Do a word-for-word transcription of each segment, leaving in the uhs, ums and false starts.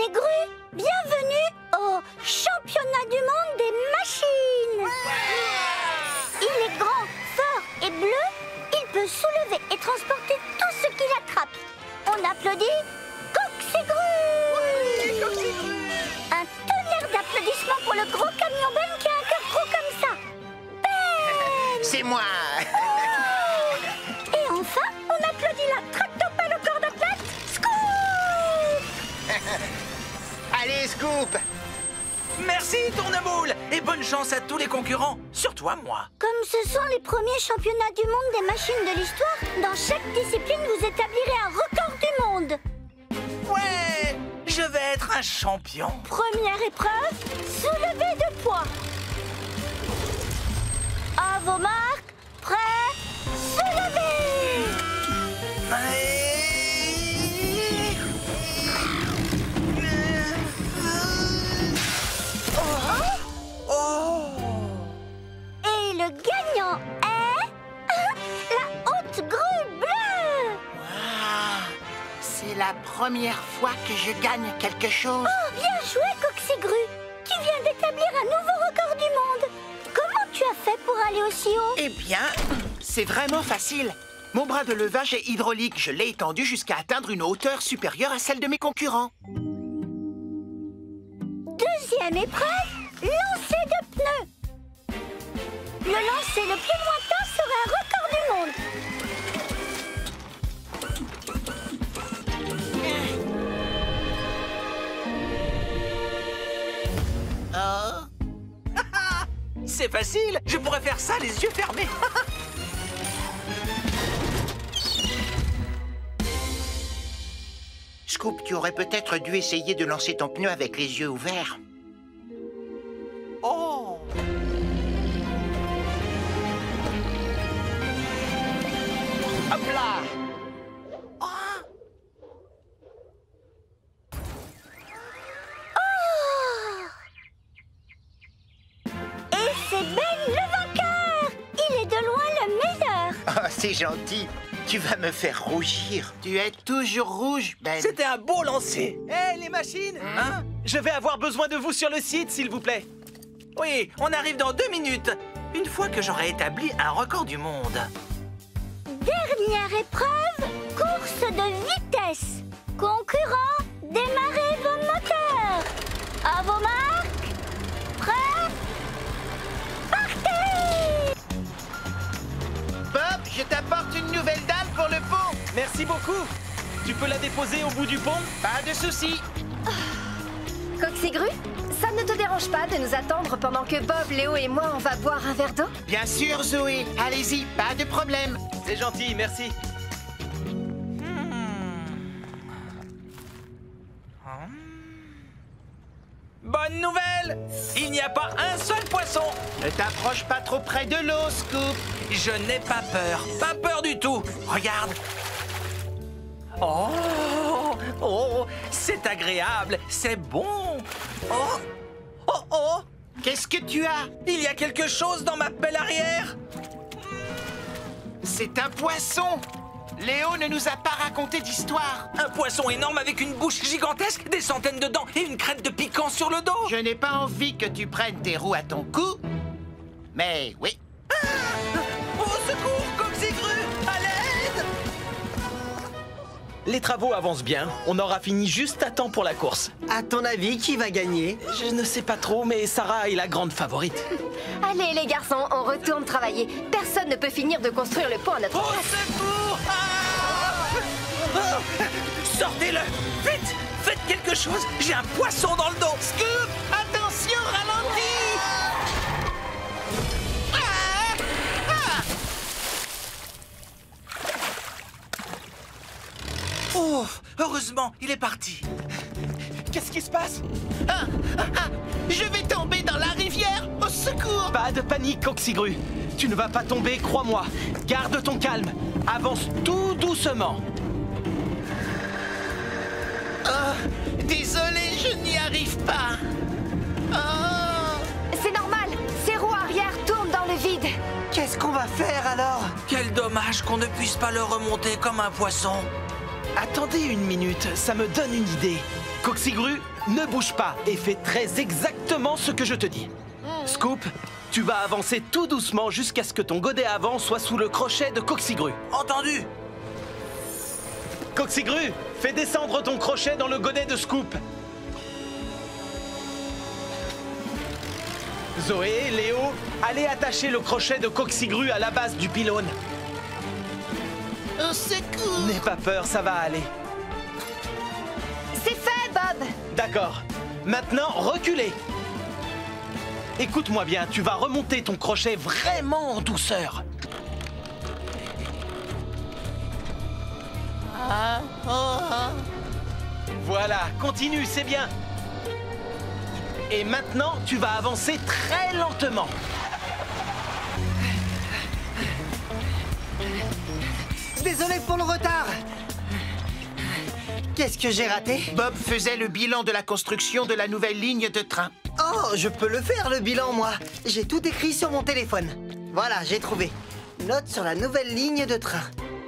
Coxigru, bienvenue au championnat du monde des machines. Ouais. Il est grand, fort et bleu. Il peut soulever et transporter tout ce qu'il attrape. On applaudit Coxigru. Ouais, un tonnerre d'applaudissements pour le gros camion Ben qui a un cœur gros comme ça. Ben. C'est moi. Oh. Et enfin, on applaudit la tractopelle au corps d'athlète, Scoop. Allez, Scoop! Merci, Tourneboule! Et bonne chance à tous les concurrents, surtout à moi! Comme ce sont les premiers championnats du monde des machines de l'histoire, dans chaque discipline, vous établirez un record du monde! Ouais! Je vais être un champion! Première épreuve, soulever de poids! À vos marques, prêts, soulevez! Allez. Le gagnant est la haute grue bleue. Wow, c'est la première fois que je gagne quelque chose. Oh, bien joué, Coxigru. Tu viens d'établir un nouveau record du monde. Comment tu as fait pour aller aussi haut? Eh bien, c'est vraiment facile. Mon bras de levage est hydraulique. Je l'ai étendu jusqu'à atteindre une hauteur supérieure à celle de mes concurrents. Deuxième épreuve, lancer de pneus. Le lancer le plus lointain sera un record du monde. Oh. C'est facile, je pourrais faire ça les yeux fermés. Scoop, tu aurais peut-être dû essayer de lancer ton pneu avec les yeux ouverts. Oh. Hop là! Oh, oh! Et c'est Ben le vainqueur! Il est de loin le meilleur! Oh, c'est gentil! Tu vas me faire rougir! Tu es toujours rouge, Ben! C'était un beau lancer! Hé, hey, les machines! Mmh. Hein? Je vais avoir besoin de vous sur le site, s'il vous plaît! Oui, on arrive dans deux minutes! Une fois que j'aurai établi un record du monde! Dernière épreuve, course de vitesse. Concurrents, démarrez vos moteurs. À vos marques, prêts, partez! Bob, je t'apporte une nouvelle dalle pour le pont. Merci beaucoup. Tu peux la déposer au bout du pont? Pas de souci. Oh. Coxigru, ça ne te dérange pas de nous attendre pendant que Bob, Léo et moi, on va boire un verre d'eau? Bien sûr, Zoé. Allez-y, pas de problème. C'est gentil, merci. Hmm. Hmm. Bonne nouvelle! Il n'y a pas un seul poisson! Ne t'approche pas trop près de l'eau, Scoop. Je n'ai pas peur, pas peur du tout. Regarde. Oh, oh, c'est agréable, c'est bon. Oh, oh, oh. Qu'est-ce que tu as? Il y a quelque chose dans ma pelle arrière. C'est un poisson! Léo ne nous a pas raconté d'histoire. Un poisson énorme avec une bouche gigantesque, des centaines de dents et une crête de piquant sur le dos. Je n'ai pas envie que tu prennes tes roues à ton cou, mais oui. Ah! Au secours, Coxigru! À l'aide! Les travaux avancent bien. On aura fini juste à temps pour la course. À ton avis, qui va gagner? Je ne sais pas trop, mais Sarah est la grande favorite. Allez, les garçons, on retourne travailler. Personne ne peut finir de construire le pont à notre place. Oh, ah oh, sortez-le! Vite! Faites quelque chose! J'ai un poisson dans le dos! Scoop! Attention, ralenti! Ah ah oh, heureusement, il est parti. Qu'est-ce qui se passe? Ah, ah, ah, je vais tomber dans la rivière! Au secours! Pas de panique, Coxigru. Tu ne vas pas tomber, crois-moi. Garde ton calme. Avance tout doucement. Oh, désolé, je n'y arrive pas. Oh. C'est normal. Ces roues arrière tournent dans le vide. Qu'est-ce qu'on va faire alors? Quel dommage qu'on ne puisse pas le remonter comme un poisson. Attendez une minute, ça me donne une idée. Coxigru, ne bouge pas et fais très exactement ce que je te dis. Scoop, tu vas avancer tout doucement jusqu'à ce que ton godet avant soit sous le crochet de Coxigru. Entendu? Coxigru, fais descendre ton crochet dans le godet de Scoop. Zoé, Léo, allez attacher le crochet de Coxigru à la base du pylône. Au secours! N'aie pas peur, ça va aller. C'est fait, Bob! D'accord. Maintenant, reculez. Écoute-moi bien, tu vas remonter ton crochet vraiment en douceur. Ah, oh, oh. Voilà, continue, c'est bien. Et maintenant, tu vas avancer très lentement. Désolé pour le retard. Qu'est-ce que j'ai raté? Bob faisait le bilan de la construction de la nouvelle ligne de train. Oh, je peux le faire, le bilan, moi. J'ai tout écrit sur mon téléphone. Voilà, j'ai trouvé. Notes sur la nouvelle ligne de train.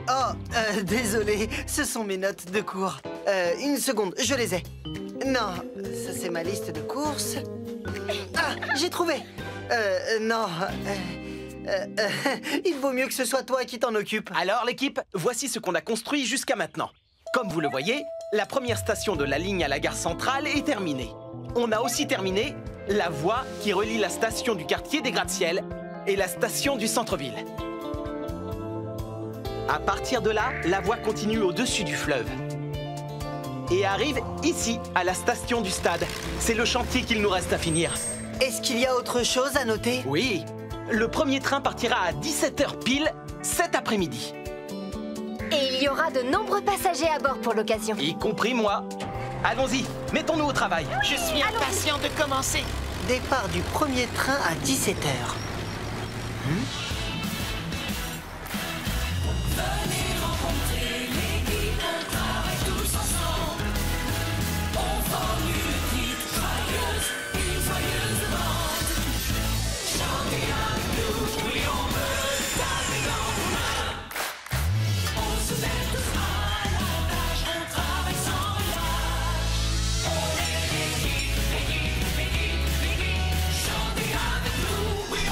Oh, euh, désolé, ce sont mes notes de cours. Euh, une seconde, je les ai. Non, ça c'est ma liste de courses. Ah, j'ai trouvé. Euh, non... Euh... Euh, euh, il vaut mieux que ce soit toi qui t'en occupe. Alors l'équipe, voici ce qu'on a construit jusqu'à maintenant. Comme vous le voyez, la première station de la ligne à la gare centrale est terminée. On a aussi terminé la voie qui relie la station du quartier des gratte-ciel et la station du centre-ville. À partir de là, la voie continue au-dessus du fleuve et arrive ici, à la station du stade. C'est le chantier qu'il nous reste à finir. Est-ce qu'il y a autre chose à noter? Oui. Le premier train partira à dix-sept heures pile cet après-midi. Et il y aura de nombreux passagers à bord pour l'occasion. Y compris moi. Allons-y, mettons-nous au travail. Je suis impatient de commencer. Départ du premier train à dix-sept heures. Hmm? Venez rencontrer les guides, on travaille tous ensemble. On vend une petite joyeuse, une joyeuse demande. Chantez avec nous, oui on veut, taper dans vos mains. On se met tous à la tâche, on travaille sans relâche. On est les guides, les guides, les guides, les guides. Chantez avec nous, oui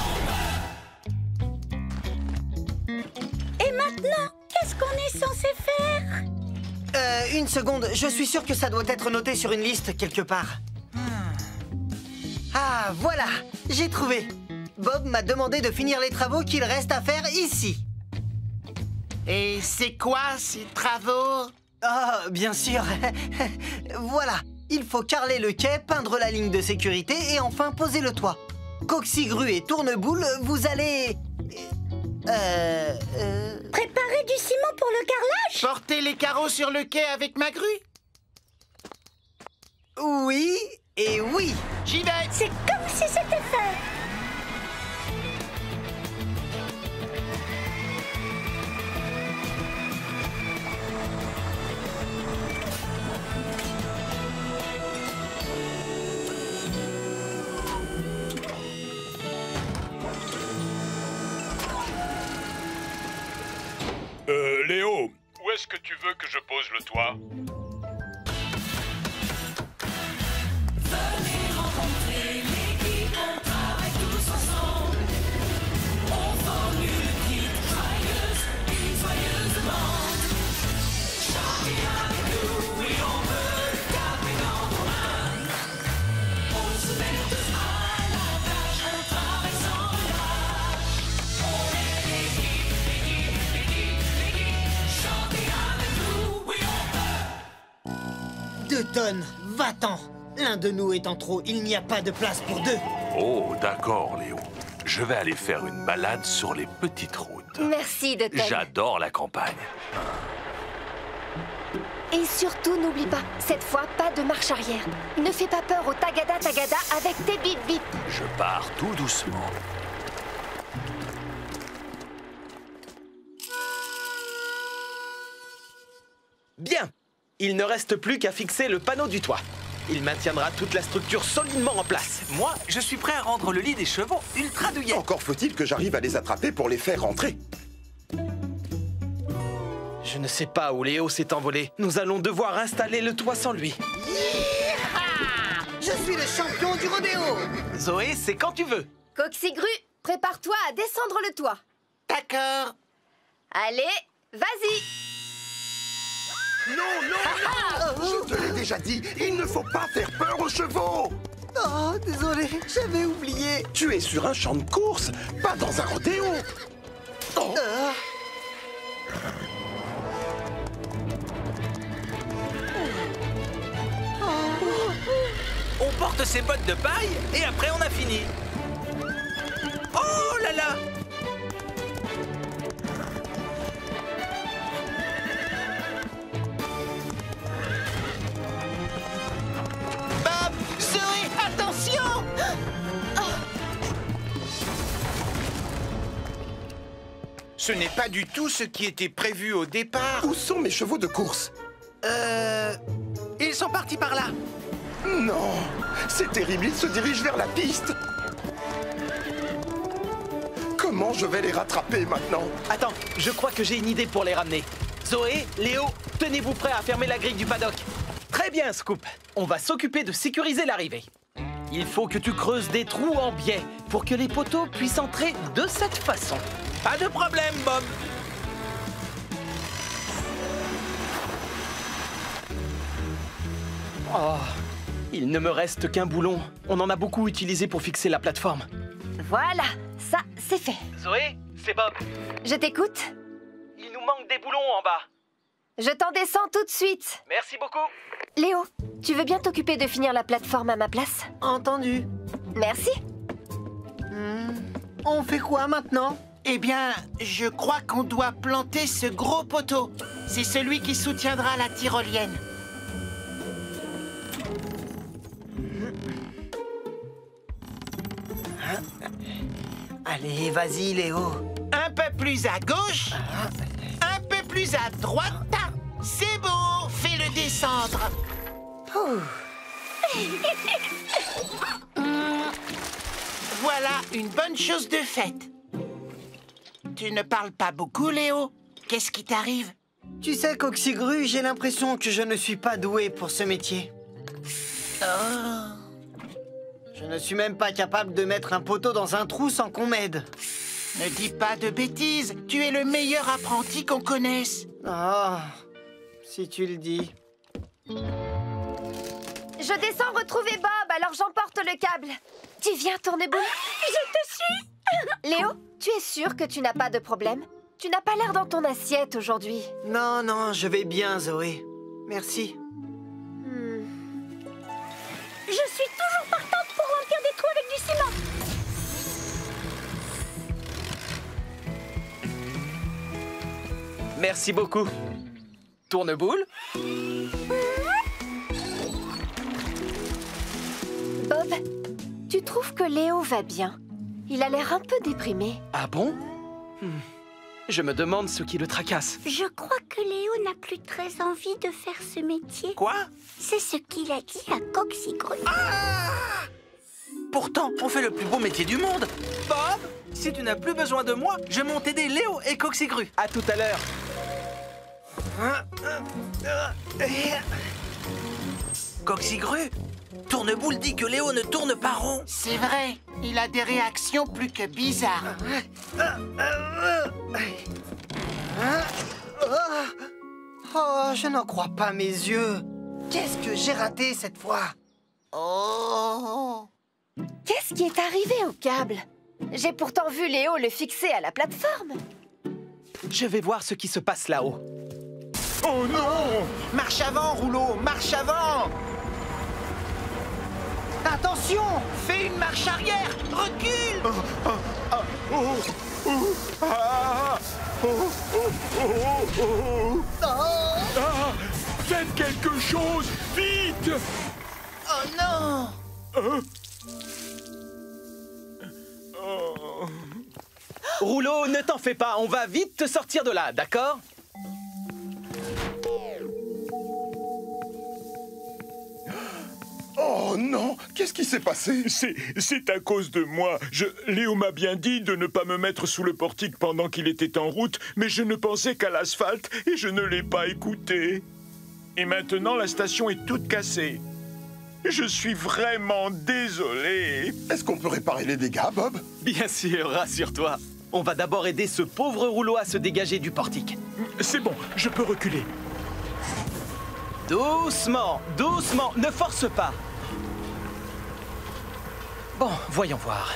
on veut. Et maintenant, qu'est-ce qu'on est censé faire? Euh, une seconde, je suis sûr que ça doit être noté sur une liste quelque part. Hmm. Ah, voilà, j'ai trouvé. Bob m'a demandé de finir les travaux qu'il reste à faire ici. Et c'est quoi ces travaux? Oh, bien sûr. Voilà, il faut carreler le quai, peindre la ligne de sécurité et enfin poser le toit. Coxigru et Tourneboule, vous allez... Euh, euh... Préparer du ciment pour le carrelage? Porter les carreaux sur le quai avec ma grue? Oui et oui. J'y vais. C'est comme si c'était fait. Euh, Léo, où est-ce que tu veux que je pose le toit? Venez rencontrer l'équipe, on travaille tous ensemble. On forme une petite joyeuse, une joyeuse demande. Chantez avec nous, oui on veut, taper dans vos mains. On se met tous à la tâche, on travaille sans relâche. On est l'équipe, l'équipe, l'équipe, l'équipe. Chantez avec nous, oui on veut. Dutton, va-t'en. L'un de nous étant trop, il n'y a pas de place pour deux. Oh, d'accord, Léo. Je vais aller faire une balade sur les petites routes. Merci de t'aider. J'adore la campagne. Et surtout, n'oublie pas, cette fois, pas de marche arrière. Ne fais pas peur au tagada tagada avec tes bip bip. Je pars tout doucement. Bien. Il ne reste plus qu'à fixer le panneau du toit. Il maintiendra toute la structure solidement en place. Moi, je suis prêt à rendre le lit des chevaux ultra douillet. Encore faut-il que j'arrive à les attraper pour les faire rentrer. Je ne sais pas où Léo s'est envolé. Nous allons devoir installer le toit sans lui. Yeeha! Je suis le champion du rodéo. Zoé, c'est quand tu veux. Coxigru, prépare-toi à descendre le toit. D'accord. Allez, vas-y. Non, non, non! Je te l'ai déjà dit, il ne faut pas faire peur aux chevaux. Oh, désolé, j'avais oublié. Tu es sur un champ de course, pas dans un rodéo. Oh. Ah. On porte ses bottes de paille et après on a fini. Oh là là! Bob, Zoé, attention! Oh. Ce n'est pas du tout ce qui était prévu au départ. Où sont mes chevaux de course? Euh... Ils sont partis par là. Non, c'est terrible, ils se dirigent vers la piste. Comment je vais les rattraper maintenant? Attends, je crois que j'ai une idée pour les ramener. Zoé, Léo, tenez-vous prêts à fermer la grille du paddock. Très bien, Scoop. On va s'occuper de sécuriser l'arrivée. Il faut que tu creuses des trous en biais pour que les poteaux puissent entrer de cette façon. Pas de problème, Bob. Oh, il ne me reste qu'un boulon. On en a beaucoup utilisé pour fixer la plateforme. Voilà, ça, c'est fait. Zoé, c'est Bob. Je t'écoute. Il nous manque des boulons en bas. Je t'en descends tout de suite. Merci beaucoup. Léo, tu veux bien t'occuper de finir la plateforme à ma place? Entendu. Merci. Hmm, on fait quoi maintenant? Eh bien, je crois qu'on doit planter ce gros poteau. C'est celui qui soutiendra la tyrolienne. Allez, vas-y, Léo. Un peu plus à gauche, un peu plus à droite. C'est bon, fais-le descendre. Voilà une bonne chose de faite. Tu ne parles pas beaucoup, Léo. Qu'est-ce qui t'arrive? Tu sais, Coxigru, j'ai l'impression que je ne suis pas doué pour ce métier. Oh. Je ne suis même pas capable de mettre un poteau dans un trou sans qu'on m'aide. Ne dis pas de bêtises, tu es le meilleur apprenti qu'on connaisse. Oh, si tu le dis. Je descends retrouver Bob, alors j'emporte le câble. Tu viens, Tourneboule? Je te suis. Léo, tu es sûr que tu n'as pas de problème? Tu n'as pas l'air dans ton assiette aujourd'hui. Non, non, je vais bien, Zoé. Merci. Hmm. Je suis toujours partante. Avec du ciment. Merci beaucoup. Tourneboule. Bob, tu trouves que Léo va bien? Il a l'air un peu déprimé. Ah bon? hmm. Je me demande ce qui le tracasse. Je crois que Léo n'a plus très envie de faire ce métier. Quoi? C'est ce qu'il a dit à Coxigru. Ah! Pourtant, on fait le plus beau métier du monde. Bob, si tu n'as plus besoin de moi, je monte aider Léo et Coxigru. À tout à l'heure. Coxigru, Tourneboule dit que Léo ne tourne pas rond. C'est vrai, il a des réactions plus que bizarres. Oh, je n'en crois pas mes yeux. Qu'est-ce que j'ai raté cette fois? Oh... Qu'est-ce qui est arrivé au câble? J'ai pourtant vu Léo le fixer à la plateforme. Je vais voir ce qui se passe là-haut. Oh non! Marche avant, rouleau, marche avant! Attention! Fais une marche arrière! Recule! Faites quelque chose, vite! Oh non! Euh... Oh. Rouleau, ne t'en fais pas, on va vite te sortir de là, d'accord? Oh, Oh non, qu'est-ce qui s'est passé? C'est à cause de moi. Je, Léo m'a bien dit de ne pas me mettre sous le portique pendant qu'il était en route, mais je ne pensais qu'à l'asphalte et je ne l'ai pas écouté. Et maintenant, la station est toute cassée. Je suis vraiment désolé. Est-ce qu'on peut réparer les dégâts, Bob? Bien sûr, rassure-toi. On va d'abord aider ce pauvre rouleau à se dégager du portique. C'est bon, je peux reculer. Doucement, doucement, ne force pas. Bon, voyons voir.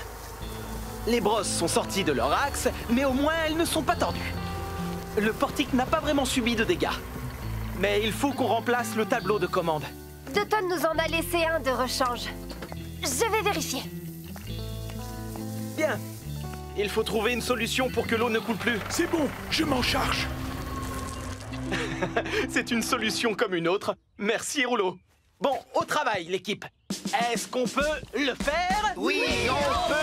Les brosses sont sorties de leur axe, mais au moins elles ne sont pas tordues. Le portique n'a pas vraiment subi de dégâts. Mais il faut qu'on remplace le tableau de commande. Dutton nous en a laissé un de rechange. Je vais vérifier. Bien. Il faut trouver une solution pour que l'eau ne coule plus. C'est bon, je m'en charge. C'est une solution comme une autre. Merci, Rouleau. Bon, au travail, l'équipe. Est-ce qu'on peut le faire? Oui, oui, on, on peut, peut.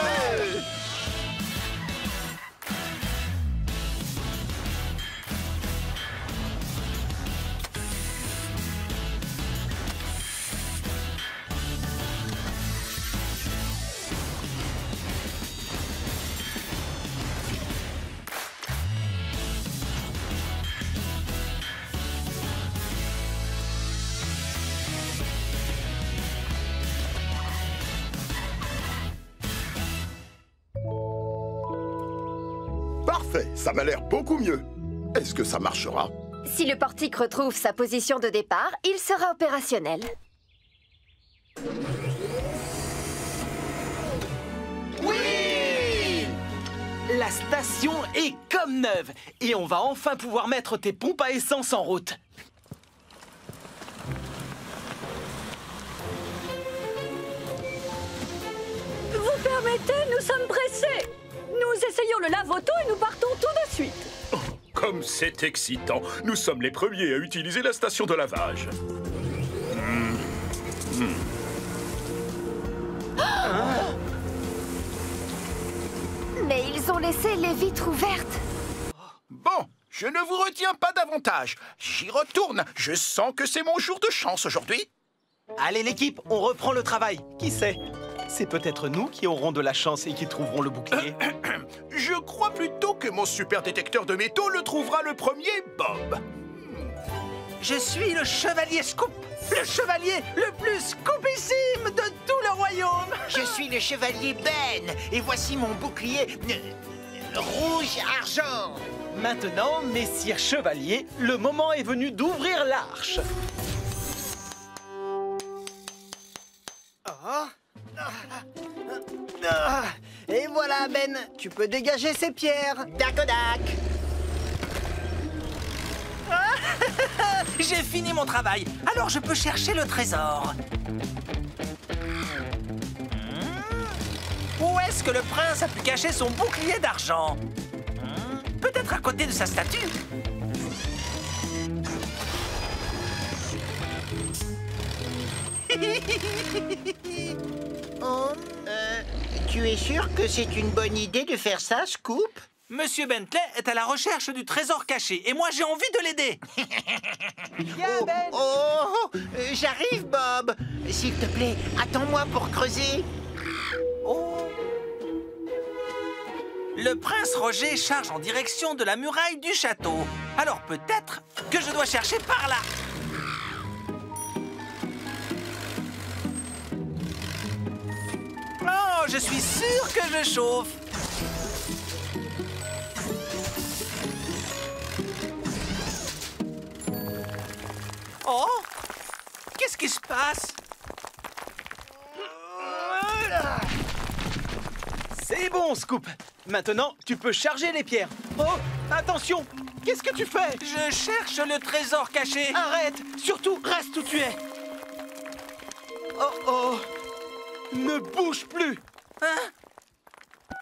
Ça m'a l'air beaucoup mieux. Est-ce que ça marchera? Si le portique retrouve sa position de départ, il sera opérationnel. Oui! La station est comme neuve. Et on va enfin pouvoir mettre tes pompes à essence en route. Vous permettez, nous sommes pressés. Nous essayons le lave-auto et nous partons tout de suite. Oh, comme c'est excitant. Nous sommes les premiers à utiliser la station de lavage. Mmh. Mmh. Ah ah. Mais ils ont laissé les vitres ouvertes. Bon, je ne vous retiens pas davantage. J'y retourne. Je sens que c'est mon jour de chance aujourd'hui. Allez l'équipe, on reprend le travail. Qui sait ? C'est peut-être nous qui aurons de la chance et qui trouverons le bouclier. Je crois plutôt que mon super détecteur de métaux le trouvera le premier, Bob. Je suis le chevalier Scoop, le chevalier le plus scoopissime de tout le royaume. Je suis le chevalier Ben et voici mon bouclier rouge-argent. Maintenant, messire chevalier, le moment est venu d'ouvrir l'arche. Ah. Et voilà, Ben, tu peux dégager ces pierres. Dac-o-dac. J'ai fini mon travail, alors je peux chercher le trésor. Où est-ce que le prince a pu cacher son bouclier d'argent? Peut-être à côté de sa statue. Oh, euh, tu es sûr que c'est une bonne idée de faire ça, Scoop? Monsieur Bentley est à la recherche du trésor caché et moi j'ai envie de l'aider. Oh, oh, oh, j'arrive, Bob. S'il te plaît, attends-moi pour creuser. Oh. Le prince Roger charge en direction de la muraille du château. Alors peut-être que je dois chercher par là. Oh, je suis sûr que je chauffe. Oh, qu'est-ce qui se passe? C'est bon, Scoop. Maintenant, tu peux charger les pierres. Oh, attention, qu'est-ce que tu fais? Je cherche le trésor caché. Arrête, surtout, reste où tu es. Oh, oh. Ne bouge plus! Hein?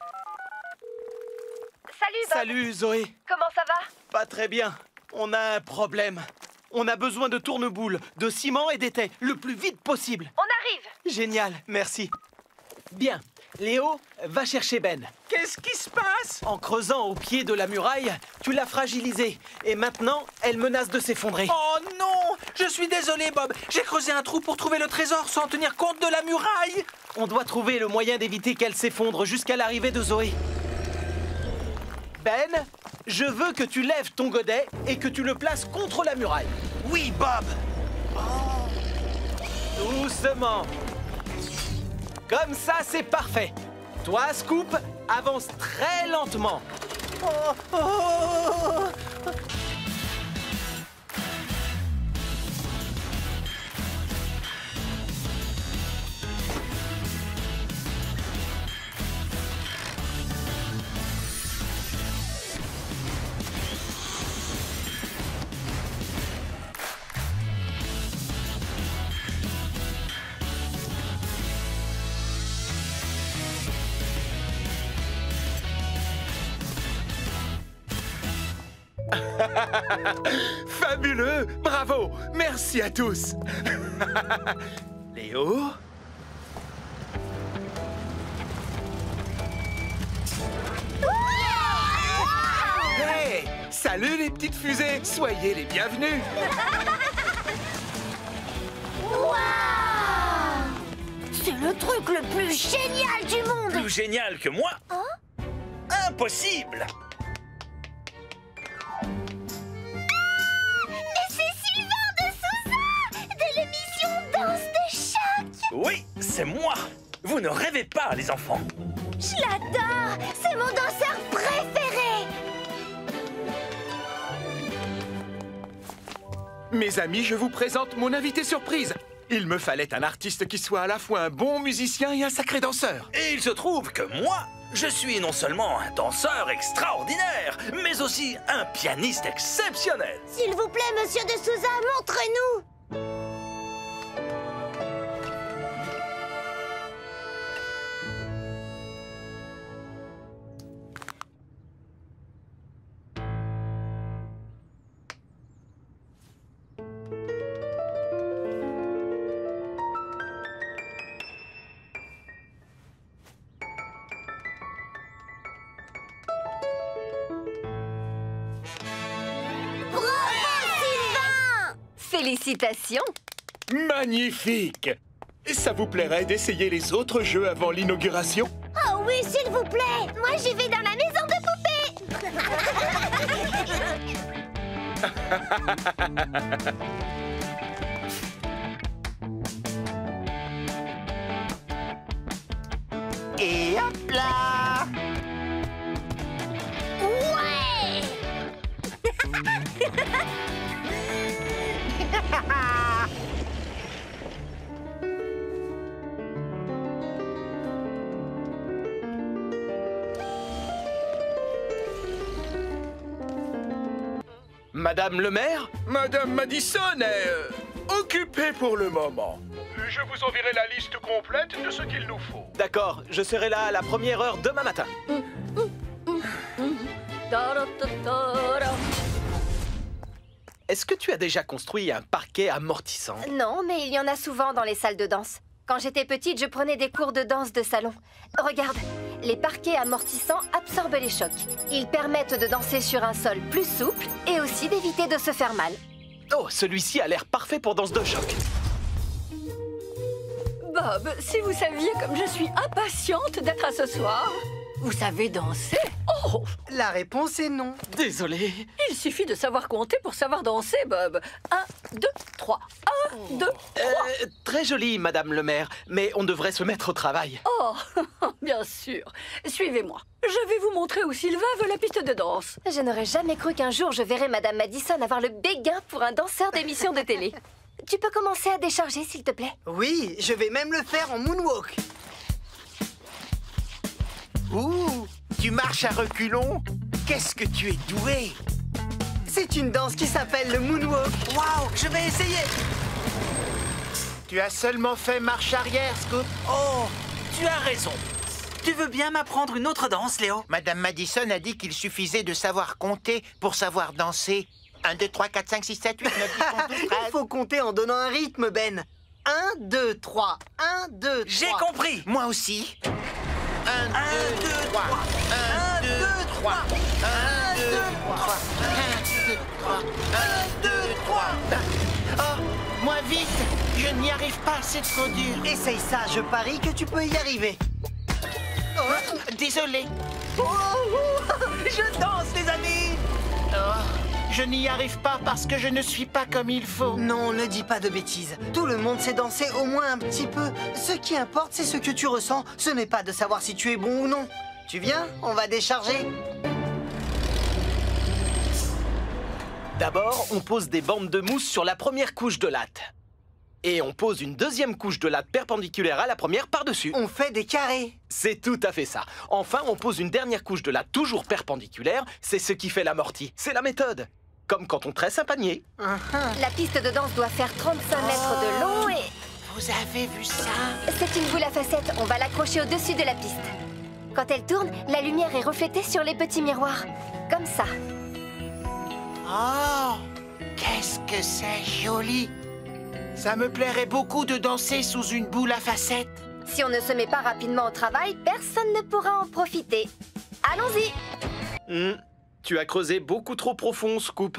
Salut, Bob. Salut, Zoé. Comment ça va? Pas très bien. On a un problème. On a besoin de tourneboule, de ciment et d'étais, le plus vite possible. On arrive! Génial, merci. Bien. Léo, va chercher Ben. Qu'est-ce qui se passe? En creusant au pied de la muraille, tu l'as fragilisée. Et maintenant, elle menace de s'effondrer. Oh non! Je suis désolé, Bob. J'ai creusé un trou pour trouver le trésor sans tenir compte de la muraille. On doit trouver le moyen d'éviter qu'elle s'effondre jusqu'à l'arrivée de Zoé. Ben, je veux que tu lèves ton godet et que tu le places contre la muraille. Oui, Bob. Oh. Doucement. Comme ça, c'est parfait. Toi, Scoop, avance très lentement. Oh, oh, oh. Fabuleux! Bravo! Merci à tous! Léo? Hey! Salut les petites fusées! Soyez les bienvenus! Wow! C'est le truc le plus génial du monde! Plus génial que moi? Hein? Impossible! Oui, c'est moi. Vous ne rêvez pas, les enfants. Je l'adore. C'est mon danseur préféré. Mes amis, je vous présente mon invité surprise. Il me fallait un artiste qui soit à la fois un bon musicien et un sacré danseur. Et il se trouve que moi, je suis non seulement un danseur extraordinaire, mais aussi un pianiste exceptionnel. S'il vous plaît, monsieur de Souza, montre-nous. Félicitations! Magnifique! Ça vous plairait d'essayer les autres jeux avant l'inauguration? Oh oui, s'il vous plaît! Moi, j'y vais dans la maison de poupées! Et hop là! Ouais! Madame le maire? Madame Madison est euh, occupée pour le moment. Je vous enverrai la liste complète de ce qu'il nous faut. D'accord, je serai là à la première heure demain matin. Est-ce que tu as déjà construit un parquet amortissant? Non, mais il y en a souvent dans les salles de danse. Quand j'étais petite, je prenais des cours de danse de salon. Regarde, les parquets amortissants absorbent les chocs. Ils permettent de danser sur un sol plus souple et aussi d'éviter de se faire mal. Oh, celui-ci a l'air parfait pour danse de choc. Bob, si vous saviez comme je suis impatiente d'être à ce soir. Vous savez danser? Oh! La réponse est non. Désolé. Il suffit de savoir compter pour savoir danser, Bob. un, deux, trois. un, deux, trois. Très joli, madame le maire, mais on devrait se mettre au travail. Oh, bien sûr. Suivez-moi. Je vais vous montrer où Sylvain veut la piste de danse. Je n'aurais jamais cru qu'un jour je verrais madame Madison avoir le béguin pour un danseur d'émission de télé. Tu peux commencer à décharger, s'il te plaît? Oui, je vais même le faire en moonwalk. Ouh, tu marches à reculons? Qu'est-ce que tu es doué! C'est une danse qui s'appelle le moonwalk. Waouh, je vais essayer! Tu as seulement fait marche arrière, Scoop. Oh, tu as raison. Tu veux bien m'apprendre une autre danse, Léo? Madame Madison a dit qu'il suffisait de savoir compter pour savoir danser. un, deux, trois, quatre, cinq, six, sept, huit, neuf, dix, onze, douze, treize... Il faut compter en donnant un rythme, Ben. un, deux, trois, un, deux, trois... J'ai compris! Moi aussi. un, deux, trois, un, deux, trois, un, deux, trois, un, deux, trois, un, deux, trois. Oh, moi vite, je n'y arrive pas, c'est trop dur. Essaye ça, je parie que tu peux y arriver. Oh, désolé. Oh, je danse, les amis. Oh. Je n'y arrive pas parce que je ne suis pas comme il faut. Non, ne dis pas de bêtises. Tout le monde sait danser au moins un petit peu. Ce qui importe, c'est ce que tu ressens. Ce n'est pas de savoir si tu es bon ou non. Tu viens? On va décharger. D'abord, on pose des bandes de mousse sur la première couche de latte. Et on pose une deuxième couche de latte perpendiculaire à la première par-dessus. On fait des carrés. C'est tout à fait ça. Enfin, on pose une dernière couche de latte toujours perpendiculaire. C'est ce qui fait l'amorti. C'est la méthode. Comme quand on tresse un panier. Uh-huh. La piste de danse doit faire trente-cinq mètres de long et... Vous avez vu ça? C'est une boule à facettes, on va l'accrocher au-dessus de la piste. Quand elle tourne, la lumière est reflétée sur les petits miroirs. Comme ça. Oh, qu'est-ce que c'est joli! Ça me plairait beaucoup de danser sous une boule à facettes. Si on ne se met pas rapidement au travail, personne ne pourra en profiter. Allons-y! Mmh. Tu as creusé beaucoup trop profond, Scoop.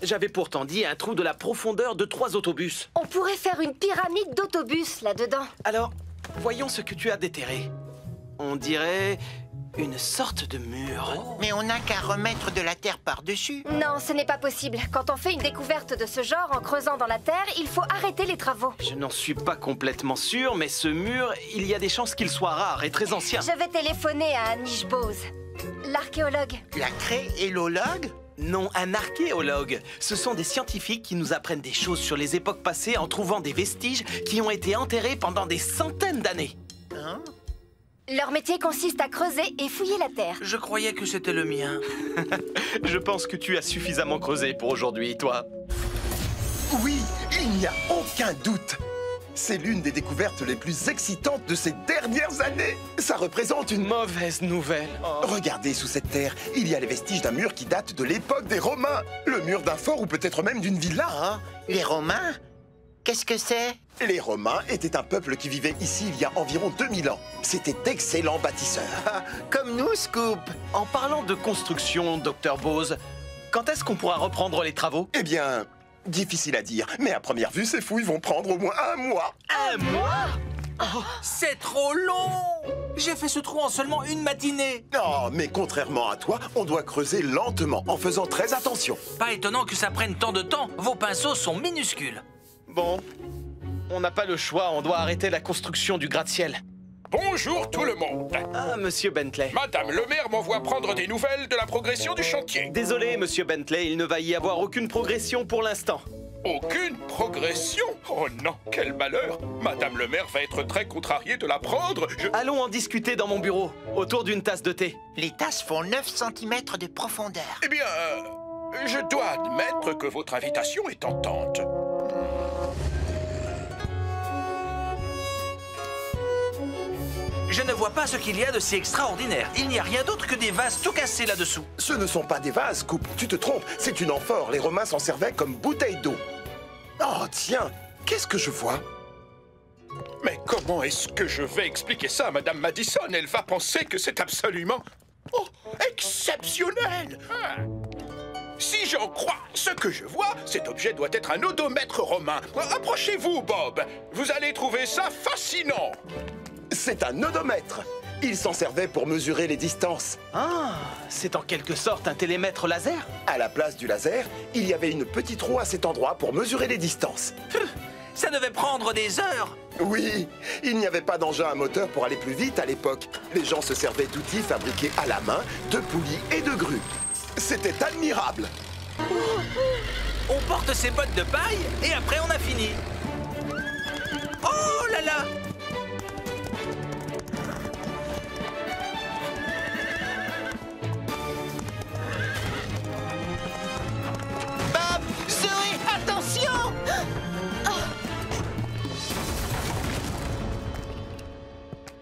J'avais pourtant dit un trou de la profondeur de trois autobus. On pourrait faire une pyramide d'autobus là-dedans. Alors, voyons ce que tu as déterré. On dirait une sorte de mur. Oh. Mais on n'a qu'à remettre de la terre par-dessus. Non, ce n'est pas possible. Quand on fait une découverte de ce genre en creusant dans la terre, il faut arrêter les travaux. Je n'en suis pas complètement sûr, mais ce mur, il y a des chances qu'il soit rare et très ancien. Je vais téléphoner à Anish Bose. L'archéologue. La créologue? Non, un archéologue. Ce sont des scientifiques qui nous apprennent des choses sur les époques passées en trouvant des vestiges qui ont été enterrés pendant des centaines d'années. Hein? Leur métier consiste à creuser et fouiller la terre. Je croyais que c'était le mien. Je pense que tu as suffisamment creusé pour aujourd'hui, toi. Oui, il n'y a aucun doute. C'est l'une des découvertes les plus excitantes de ces dernières années. Ça représente une mauvaise nouvelle. Oh. Regardez, sous cette terre, il y a les vestiges d'un mur qui date de l'époque des Romains. Le mur d'un fort ou peut-être même d'une villa. Hein. Les Romains? Qu'est-ce que c'est? Les Romains étaient un peuple qui vivait ici il y a environ deux mille ans. C'étaient d'excellents bâtisseurs. Comme nous, Scoop. En parlant de construction, docteur Bose, quand est-ce qu'on pourra reprendre les travaux? Eh bien... difficile à dire, mais à première vue, ces fouilles vont prendre au moins un mois. Un mois? Oh, c'est trop long! J'ai fait ce trou en seulement une matinée. Non, oh, mais contrairement à toi, on doit creuser lentement, en faisant très attention. Pas étonnant que ça prenne tant de temps, vos pinceaux sont minuscules. Bon, on n'a pas le choix, on doit arrêter la construction du gratte-ciel. Bonjour tout le monde. Ah, Monsieur Bentley. Madame le maire m'envoie prendre des nouvelles de la progression du chantier. Désolé, Monsieur Bentley, il ne va y avoir aucune progression pour l'instant. Aucune progression? Oh non, quel malheur. Madame le maire va être très contrariée de l'apprendre. Je... Allons en discuter dans mon bureau, autour d'une tasse de thé. Les tasses font neuf centimètres de profondeur. Eh bien, euh, je dois admettre que votre invitation est tentante. Je ne vois pas ce qu'il y a de si extraordinaire. Il n'y a rien d'autre que des vases tout cassés là-dessous. Ce ne sont pas des vases, Scoop. Tu te trompes. C'est une amphore. Les Romains s'en servaient comme bouteille d'eau. Oh, tiens. Qu'est-ce que je vois? Mais comment est-ce que je vais expliquer ça à Madame Madison? Elle va penser que c'est absolument... oh, exceptionnel. Si j'en crois ce que je vois, cet objet doit être un odomètre romain. Approchez-vous, Bob. Vous allez trouver ça fascinant. C'est un odomètre. Il s'en servait pour mesurer les distances. Ah, c'est en quelque sorte un télémètre laser? À la place du laser, il y avait une petite roue à cet endroit pour mesurer les distances. Ça devait prendre des heures. Oui, il n'y avait pas d'engin à moteur pour aller plus vite à l'époque. Les gens se servaient d'outils fabriqués à la main, de poulies et de grues. C'était admirable. On porte ses bottes de paille et après on a fini. Oh là là!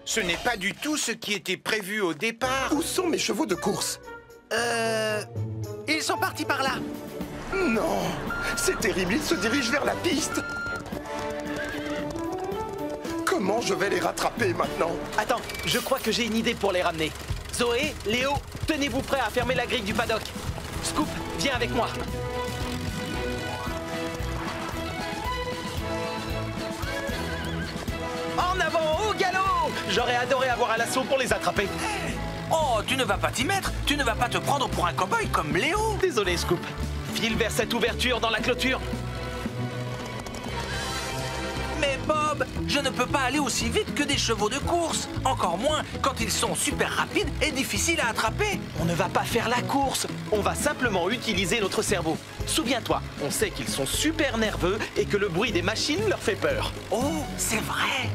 Ce n'est pas du tout ce qui était prévu au départ. Où sont mes chevaux de course? Euh... Ils sont partis par là. Non, c'est terrible, ils se dirigent vers la piste. comment je vais les rattraper maintenant? Attends, je crois que j'ai une idée pour les ramener. Zoé, Léo, tenez-vous prêts à fermer la grille du paddock. Scoop, viens avec moi. En avant, au galop! J'aurais adoré avoir un lasso pour les attraper. Hey, oh, tu ne vas pas t'y mettre. Tu ne vas pas te prendre pour un cow-boy comme Léo. Désolé, Scoop. File vers cette ouverture dans la clôture. Mais Bob, je ne peux pas aller aussi vite que des chevaux de course. Encore moins quand ils sont super rapides et difficiles à attraper. On ne va pas faire la course. On va simplement utiliser notre cerveau. Souviens-toi, on sait qu'ils sont super nerveux et que le bruit des machines leur fait peur. Oh, c'est vrai.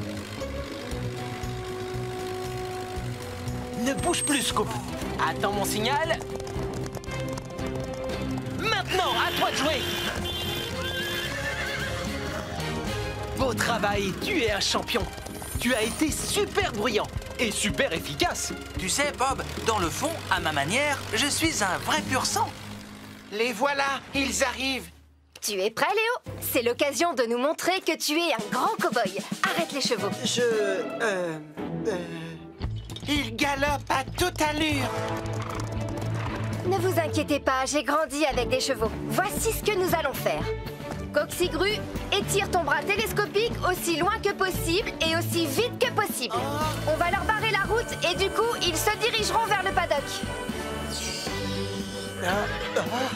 Ne bouge plus, Scoop. Attends mon signal. Maintenant, à toi de jouer. Beau travail, tu es un champion. Tu as été super brillant et super efficace. Tu sais, Bob, dans le fond, à ma manière, je suis un vrai pur sang. Les voilà, ils arrivent. Tu es prêt, Léo? C'est l'occasion de nous montrer que tu es un grand cow-boy. Arrête les chevaux. Je... Euh... euh... Ils galopent à toute allure. Ne vous inquiétez pas, j'ai grandi avec des chevaux. Voici ce que nous allons faire. Coxigru, étire ton bras télescopique aussi loin que possible et aussi vite que possible. Oh. On va leur barrer la route et du coup, ils se dirigeront vers le paddock. Oh. Oh.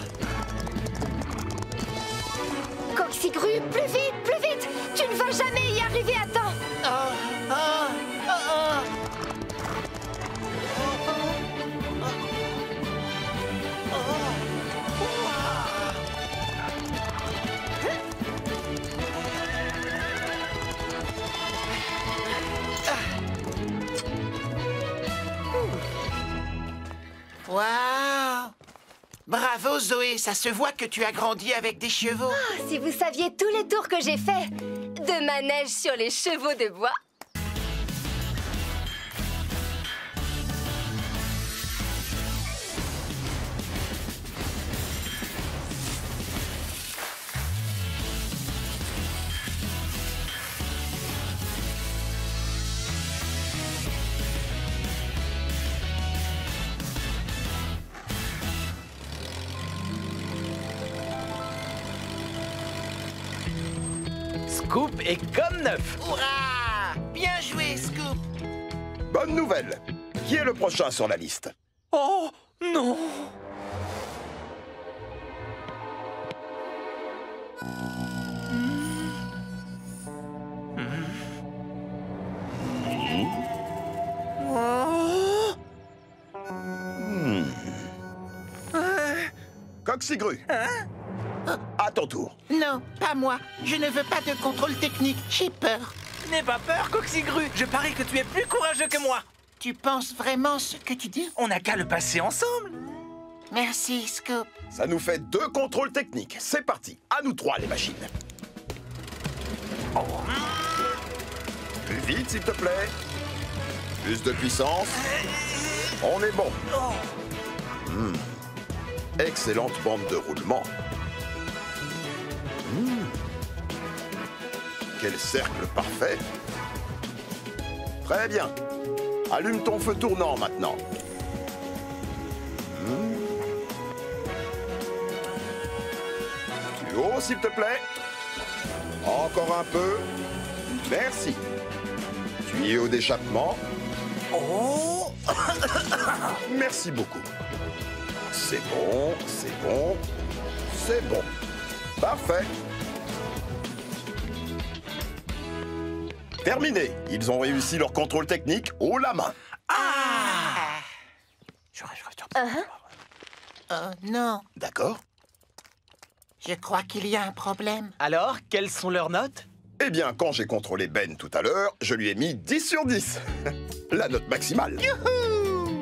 Coxigru, plus vite, plus vite! Tu ne vas jamais y arriver à temps. Oh. Oh. Oh. Oh. Waouh! Bravo Zoé, ça se voit que tu as grandi avec des chevaux. Oh, si vous saviez tous les tours que j'ai fait, de manège sur les chevaux de bois. Scoop est comme neuf. Hurrah! Bien joué, Scoop. Bonne nouvelle. Qui est le prochain sur la liste? Oh, non. Mmh. Mmh. Oh. Mmh. Euh. Coxigru. Hein? À ton tour. Non, pas moi. Je ne veux pas de contrôle technique. J'ai peur. N'aie pas peur, Coxigru. Je parie que tu es plus courageux que moi. Tu penses vraiment ce que tu dis? On n'a qu'à le passer ensemble. Merci, Scoop. Ça nous fait deux contrôles techniques. C'est parti. À nous trois, les machines. Oh. Plus vite, s'il te plaît. Plus de puissance. On est bon. Oh. Mmh. Excellente bande de roulement. Mmh. Quel cercle parfait. Très bien. Allume ton feu tournant maintenant. Mmh. Plus haut, s'il te plaît. Encore un peu. Merci. Tuyau d'échappement. Oh. Merci beaucoup. C'est bon, c'est bon, c'est bon. Parfait. Terminé. Ils ont réussi leur contrôle technique haut la main. Ah! Je reste en uh-huh. Oh non. D'accord. Je crois qu'il y a un problème. Alors, quelles sont leurs notes? Eh bien, quand j'ai contrôlé Ben tout à l'heure, je lui ai mis dix sur dix. La note maximale. Youhou!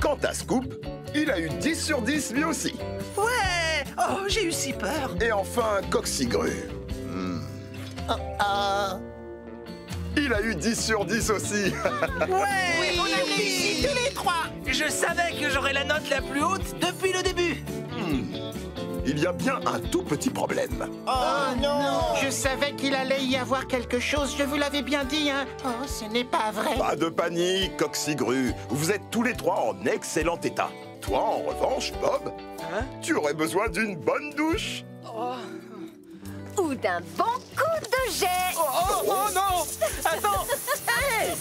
Quant à Scoop, il a eu dix sur dix lui aussi. Ouais! Oh, j'ai eu si peur. Et enfin, Coxigru. Hmm. Oh, oh. Il a eu dix sur dix aussi. Ouais, oui, on a réussi tous les trois. Je savais que j'aurais la note la plus haute depuis le début. Hmm. Il il y a bien un tout petit problème. Oh, oh non! Je savais qu'il allait y avoir quelque chose, je vous l'avais bien dit, hein? Oh, ce n'est pas vrai. Pas de panique, Coxigru. Vous êtes tous les trois en excellent état. Toi, en revanche, Bob, hein? Tu aurais besoin d'une bonne douche. Oh. Ou d'un bon coup de jet. Oh, oh, oh non! Attends! Hey!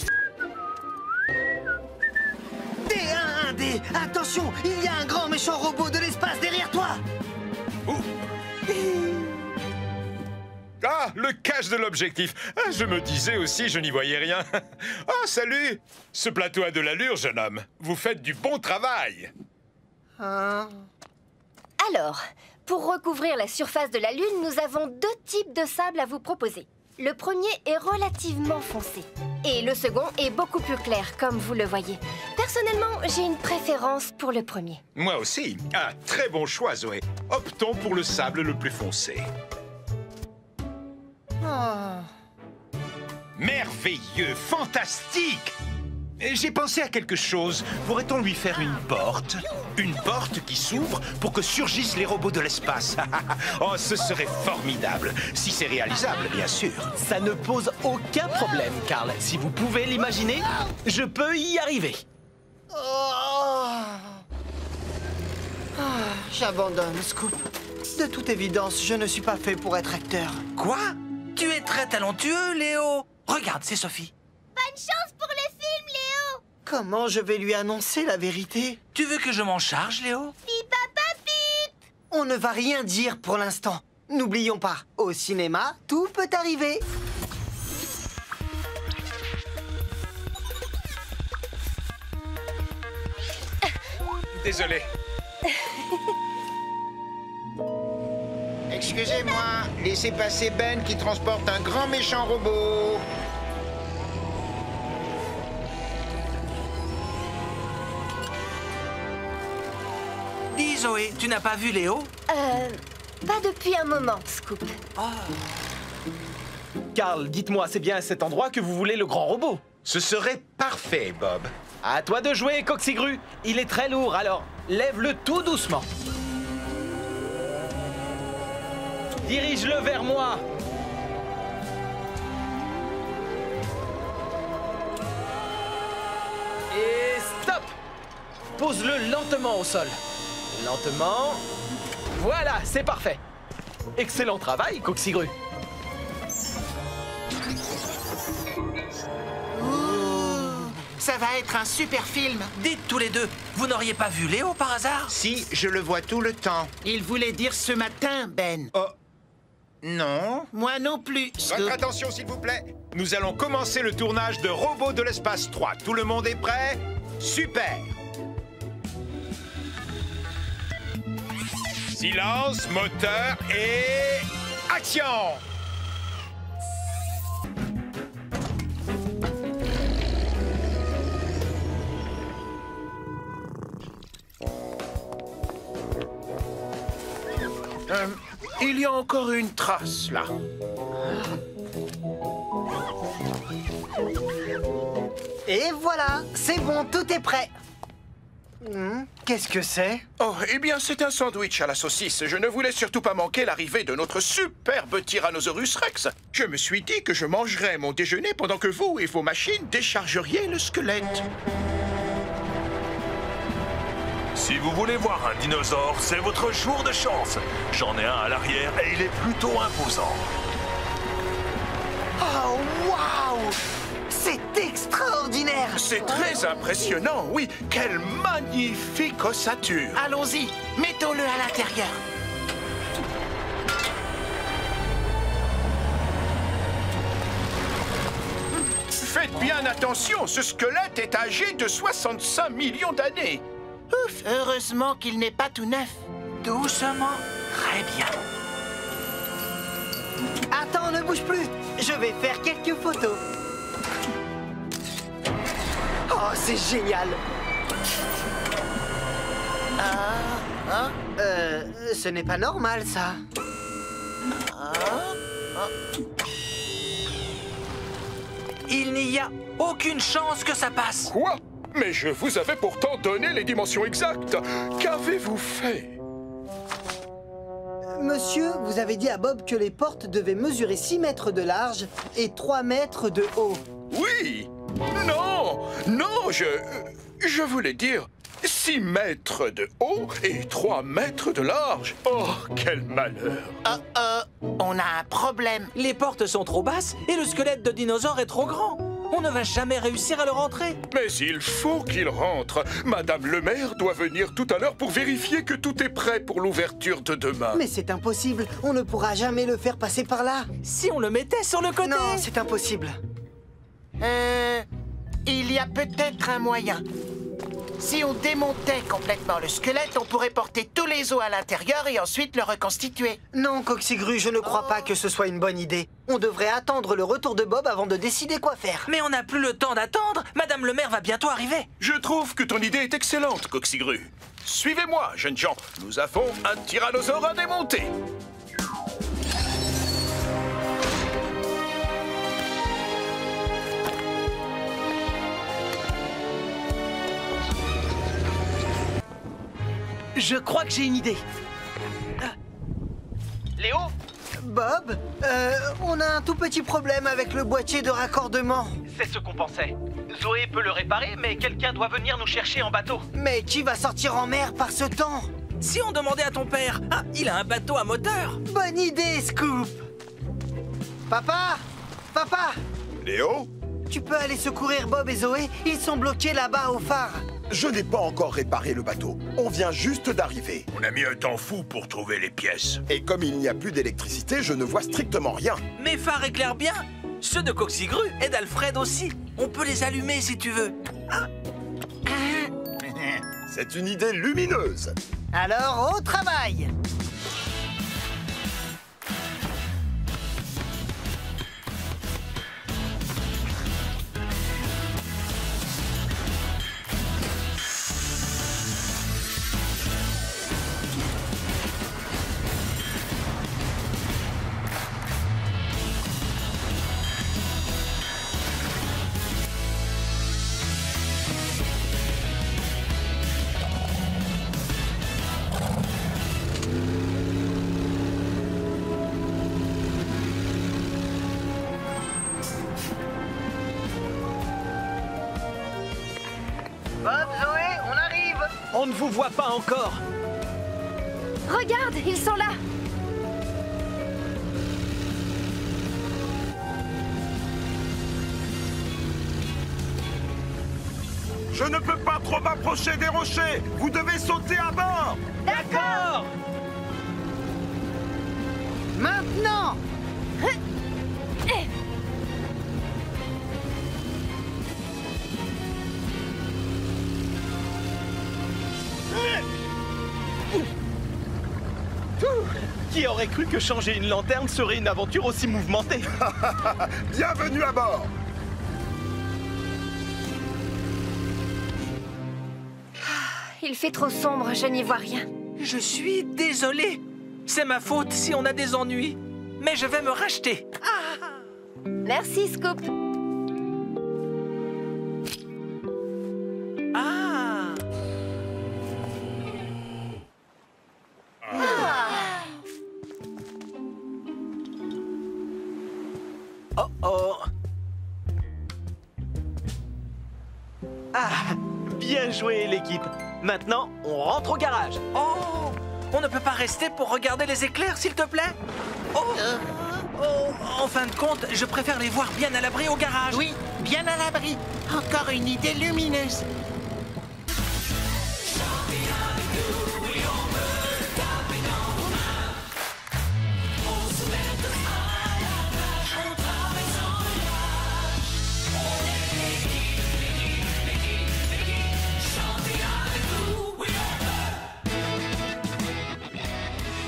D un D, attention, il y a un grand méchant robot de l'espace derrière toi. Ouh. Ah, le cache de l'objectif. Ah, je me disais aussi, je n'y voyais rien. Ah, salut. Ce plateau a de l'allure, jeune homme. Vous faites du bon travail. Hein? Alors, pour recouvrir la surface de la Lune, nous avons deux types de sable à vous proposer. Le premier est relativement foncé. Et le second est beaucoup plus clair, comme vous le voyez. Personnellement, j'ai une préférence pour le premier. Moi aussi. Ah, très bon choix, Zoé. Optons pour le sable le plus foncé. Oh. Merveilleux, fantastique! J'ai pensé à quelque chose. Pourrait-on lui faire une porte? Une porte qui s'ouvre pour que surgissent les robots de l'espace. Oh, ce serait formidable. Si c'est réalisable, bien sûr. Ça ne pose aucun problème, Carl. Si vous pouvez l'imaginer, je peux y arriver. Oh. Oh, j'abandonne, Scoop. De toute évidence, je ne suis pas fait pour être acteur. Quoi? Tu es très talentueux, Léo. Regarde, c'est Sophie. Bonne chance pour le film, Léo! Comment je vais lui annoncer la vérité? Tu veux que je m'en charge, Léo? Pipapa pip! On ne va rien dire pour l'instant. N'oublions pas, au cinéma, tout peut arriver. Désolé. Excusez-moi, laissez passer Ben qui transporte un grand méchant robot. Dis, Zoé, tu n'as pas vu Léo? Euh... Pas depuis un moment, Scoop. Oh. Carl, dites-moi, c'est bien à cet endroit que vous voulez le grand robot? Ce serait parfait, Bob. À toi de jouer, Coxigru. Il est très lourd, alors lève-le tout doucement. Dirige-le vers moi. Et stop. Pose-le lentement au sol. Lentement. Voilà, c'est parfait. Excellent travail, Coxigru. Ça va être un super film. Dites tous les deux, vous n'auriez pas vu Léo par hasard? Si, je le vois tout le temps. Il voulait dire ce matin, Ben. Oh. Non. Moi non plus. Votre attention, s'il vous plaît. Nous allons commencer le tournage de Robots de l'espace trois. Tout le monde est prêt? Super. Silence, moteur et... action! Euh, il y a encore une trace, là. Et voilà, c'est bon, tout est prêt. Mmh. Qu'est-ce que c'est? Oh, eh bien, c'est un sandwich à la saucisse. Je ne voulais surtout pas manquer l'arrivée de notre superbe Tyrannosaurus Rex. Je me suis dit que je mangerais mon déjeuner pendant que vous et vos machines déchargeriez le squelette. Si vous voulez voir un dinosaure, c'est votre jour de chance. J'en ai un à l'arrière et il est plutôt imposant. Oh, waouh! C'est extraordinaire! C'est très impressionnant, oui. Quelle magnifique ossature! Allons-y, mettons-le à l'intérieur. Faites bien attention, ce squelette est âgé de soixante-cinq millions d'années. Ouf, heureusement qu'il n'est pas tout neuf. Doucement, très bien. Attends, ne bouge plus. Je vais faire quelques photos. Oh, c'est génial! Ah, hein? Euh, ce n'est pas normal, ça. Ah, ah. Il n'y a aucune chance que ça passe. Quoi? Mais je vous avais pourtant donné les dimensions exactes. Qu'avez-vous fait? Monsieur, vous avez dit à Bob que les portes devaient mesurer six mètres de large et trois mètres de haut. Oui! Non! Non, je... je voulais dire six mètres de haut et trois mètres de large. Oh, quel malheur! Euh, euh, on a un problème. Les portes sont trop basses et le squelette de dinosaure est trop grand. On ne va jamais réussir à le rentrer. Mais il faut qu'il rentre. Madame le maire doit venir tout à l'heure pour vérifier que tout est prêt pour l'ouverture de demain. Mais c'est impossible. On ne pourra jamais le faire passer par là. Si on le mettait sur le côté. Non, c'est impossible. Euh... Il y a peut-être un moyen. Si on démontait complètement le squelette, on pourrait porter tous les os à l'intérieur et ensuite le reconstituer. Non, Coxigru, je ne crois oh. pas que ce soit une bonne idée. On devrait attendre le retour de Bob avant de décider quoi faire. Mais on n'a plus le temps d'attendre. Madame le maire va bientôt arriver. Je trouve que ton idée est excellente, Coxigru. Suivez-moi, jeunes gens. Nous avons un tyrannosaure à démonter. Je crois que j'ai une idée. Léo? Bob? euh, On a un tout petit problème avec le boîtier de raccordement. C'est ce qu'on pensait. Zoé peut le réparer, mais quelqu'un doit venir nous chercher en bateau. Mais qui va sortir en mer par ce temps? Si on demandait à ton père. Ah, il a un bateau à moteur. Bonne idée, Scoop. Papa? Papa? Léo? Tu peux aller secourir Bob et Zoé? Ils sont bloqués là-bas au phare. Je n'ai pas encore réparé le bateau. On vient juste d'arriver. On a mis un temps fou pour trouver les pièces. Et comme il n'y a plus d'électricité, je ne vois strictement rien. Mes phares éclairent bien. Ceux de Coxigru et d'Alfred aussi. On peut les allumer si tu veux. Ah. C'est une idée lumineuse. Alors, au travail. On ne vous voit pas encore. Regarde, ils sont là. Je ne peux pas trop m'approcher des rochers. Vous devez sauter à bord. D'accord. Maintenant. Qui aurait cru que changer une lanterne serait une aventure aussi mouvementée? Bienvenue à bord. Il fait trop sombre, je n'y vois rien. Je suis désolé. C'est ma faute si on a des ennuis. Mais je vais me racheter. Ah. Merci, Scoop. Maintenant, on rentre au garage. Oh! On ne peut pas rester pour regarder les éclairs, s'il te plaît? Oh, oh! En fin de compte, je préfère les voir bien à l'abri au garage. Oui, bien à l'abri. Encore une idée lumineuse.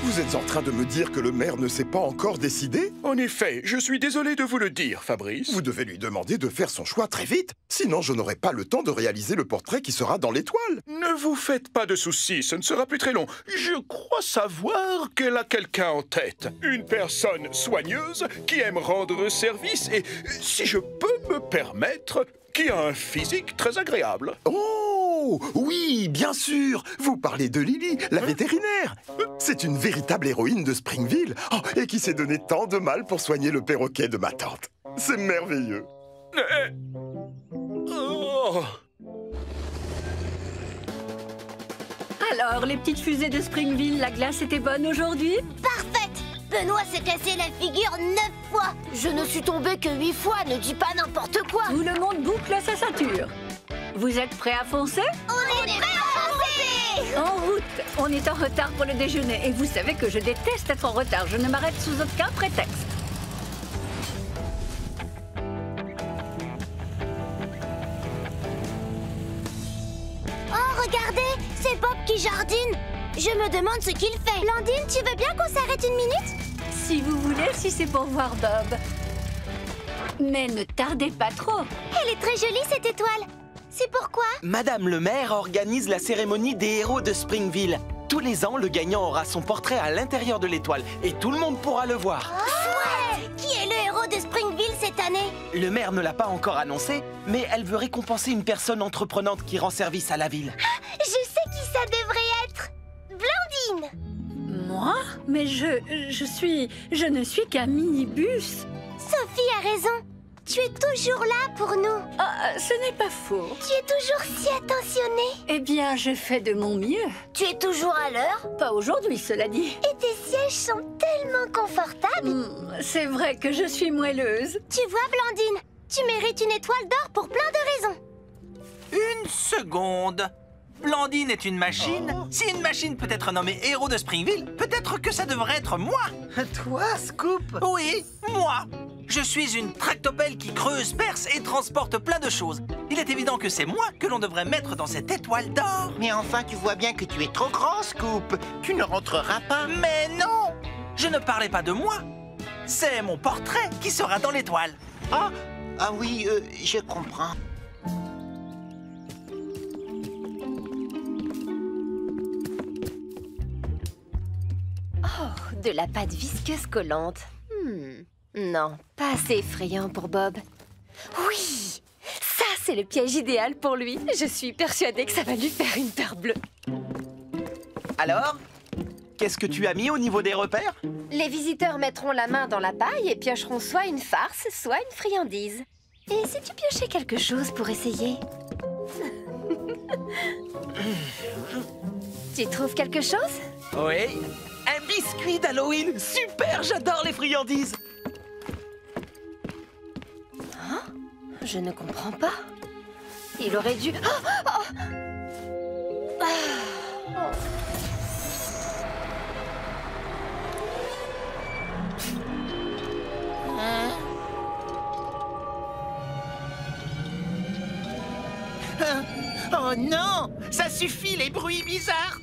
Vous êtes en train de me dire que le maire ne s'est pas encore décidé? En effet, je suis désolé de vous le dire, Fabrice. Vous devez lui demander de faire son choix très vite, sinon je n'aurai pas le temps de réaliser le portrait qui sera dans l'étoile. Ne vous faites pas de soucis, ce ne sera plus très long. Je crois savoir qu'elle a quelqu'un en tête. Une personne soigneuse qui aime rendre service et, si je peux me permettre, qui a un physique très agréable. Oh! Oh, oui, bien sûr. Vous parlez de Lily, la vétérinaire. C'est une véritable héroïne de Springville, oh, et qui s'est donné tant de mal pour soigner le perroquet de ma tante. C'est merveilleux. Oh. Alors, les petites fusées de Springville, la glace était bonne aujourd'hui? Parfaite! Benoît s'est cassé la figure neuf fois. Je ne suis tombée que huit fois, ne dis pas n'importe quoi. Tout le monde boucle sa ceinture. Vous êtes prêts à foncer? On, on est, est prêts à foncer! En route! On est en retard pour le déjeuner et vous savez que je déteste être en retard. Je ne m'arrête sous aucun prétexte. Regardez, c'est Bob qui jardine. Je me demande ce qu'il fait. Blandine, tu veux bien qu'on s'arrête une minute? Si vous voulez, si c'est pour voir Bob. Mais ne tardez pas trop. Elle est très jolie, cette étoile. C'est pourquoi Madame le maire organise la cérémonie des héros de Springville. Tous les ans, le gagnant aura son portrait à l'intérieur de l'étoile et tout le monde pourra le voir. Oh, chouette! Qui est le héros de Springville cette année? Le maire ne l'a pas encore annoncé, mais elle veut récompenser une personne entreprenante qui rend service à la ville. Ah, je sais qui ça devrait être! Blandine! Moi? Mais je... je suis... je ne suis qu'un minibus. Sophie a raison. Tu es toujours là pour nous. Ah, ce n'est pas faux. Tu es toujours si attentionnée. Eh bien, je fais de mon mieux. Tu es toujours à l'heure? Pas aujourd'hui, cela dit. Et tes sièges sont tellement confortables. Mmh, c'est vrai que je suis moelleuse. Tu vois, Blandine, tu mérites une étoile d'or pour plein de raisons. Une seconde. Blandine est une machine. Oh. Si une machine peut être nommée héros de Springville, peut-être que ça devrait être moi. Toi, Scoop? Oui, moi. Je suis une tractopelle qui creuse, perce et transporte plein de choses. Il est évident que c'est moi que l'on devrait mettre dans cette étoile d'or. Mais enfin, tu vois bien que tu es trop grand, Scoop. Tu ne rentreras pas. Mais non! Je ne parlais pas de moi. C'est mon portrait qui sera dans l'étoile. Ah, ah oui, euh, je comprends. Oh, de la pâte visqueuse collante. Hmm. Non, pas assez effrayant pour Bob. Oui, ça c'est le piège idéal pour lui. Je suis persuadée que ça va lui faire une peur bleue. Alors, qu'est-ce que tu as mis au niveau des repères? Les visiteurs mettront la main dans la paille et piocheront soit une farce, soit une friandise. Et si tu piochais quelque chose pour essayer? Tu trouves quelque chose? Oui, un biscuit d'Halloween. Super, j'adore les friandises. Je ne comprends pas. Il aurait dû... Oh, oh, oh. Ah. Oh. Hein? Ah. Oh non! Ça suffit, les bruits bizarres!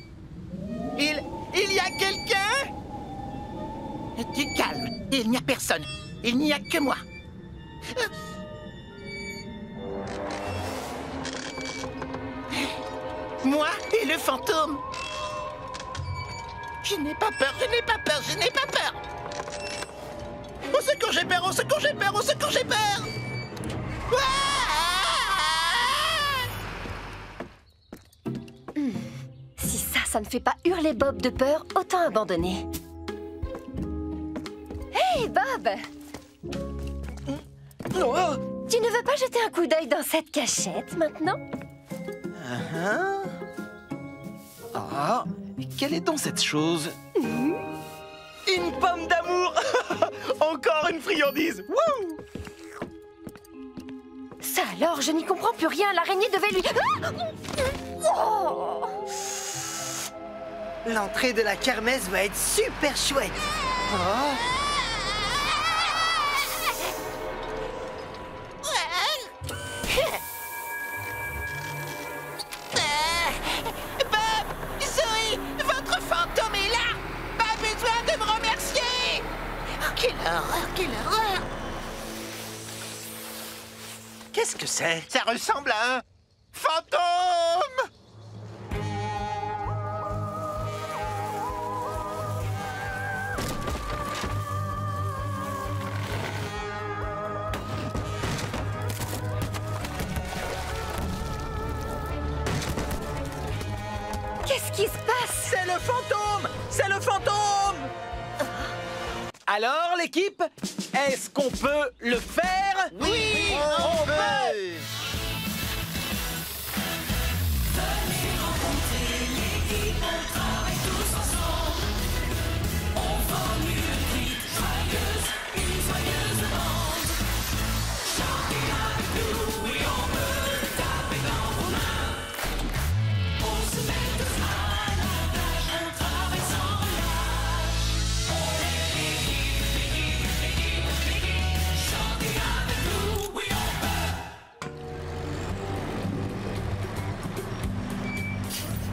Il... il y a quelqu'un? Tu calmes. Il n'y a personne. Il n'y a que moi. Ah. Moi et le fantôme. Je n'ai pas peur, je n'ai pas peur, je n'ai pas peur. Au secours, j'ai peur, au secours, j'ai peur, au secours, j'ai peur. Ah mmh. Si ça, ça ne fait pas hurler Bob de peur, autant abandonner. Hey, Bob! Mmh. Oh. Tu ne veux pas jeter un coup d'œil dans cette cachette, maintenant? Uh-huh. Ah, quelle est donc cette chose? Mmh. Une pomme d'amour. Encore une friandise. Wouh! Ça alors, je n'y comprends plus rien. L'araignée devait lui... Ah oh! L'entrée de la kermesse va être super chouette. Oh. Qu'est-ce que c'est? Ça ressemble à un fantôme! Qu'est-ce qui se passe? C'est le fantôme! C'est le fantôme! Alors, l'équipe, est-ce qu'on peut le faire? Oui, oui on, on peut, peut.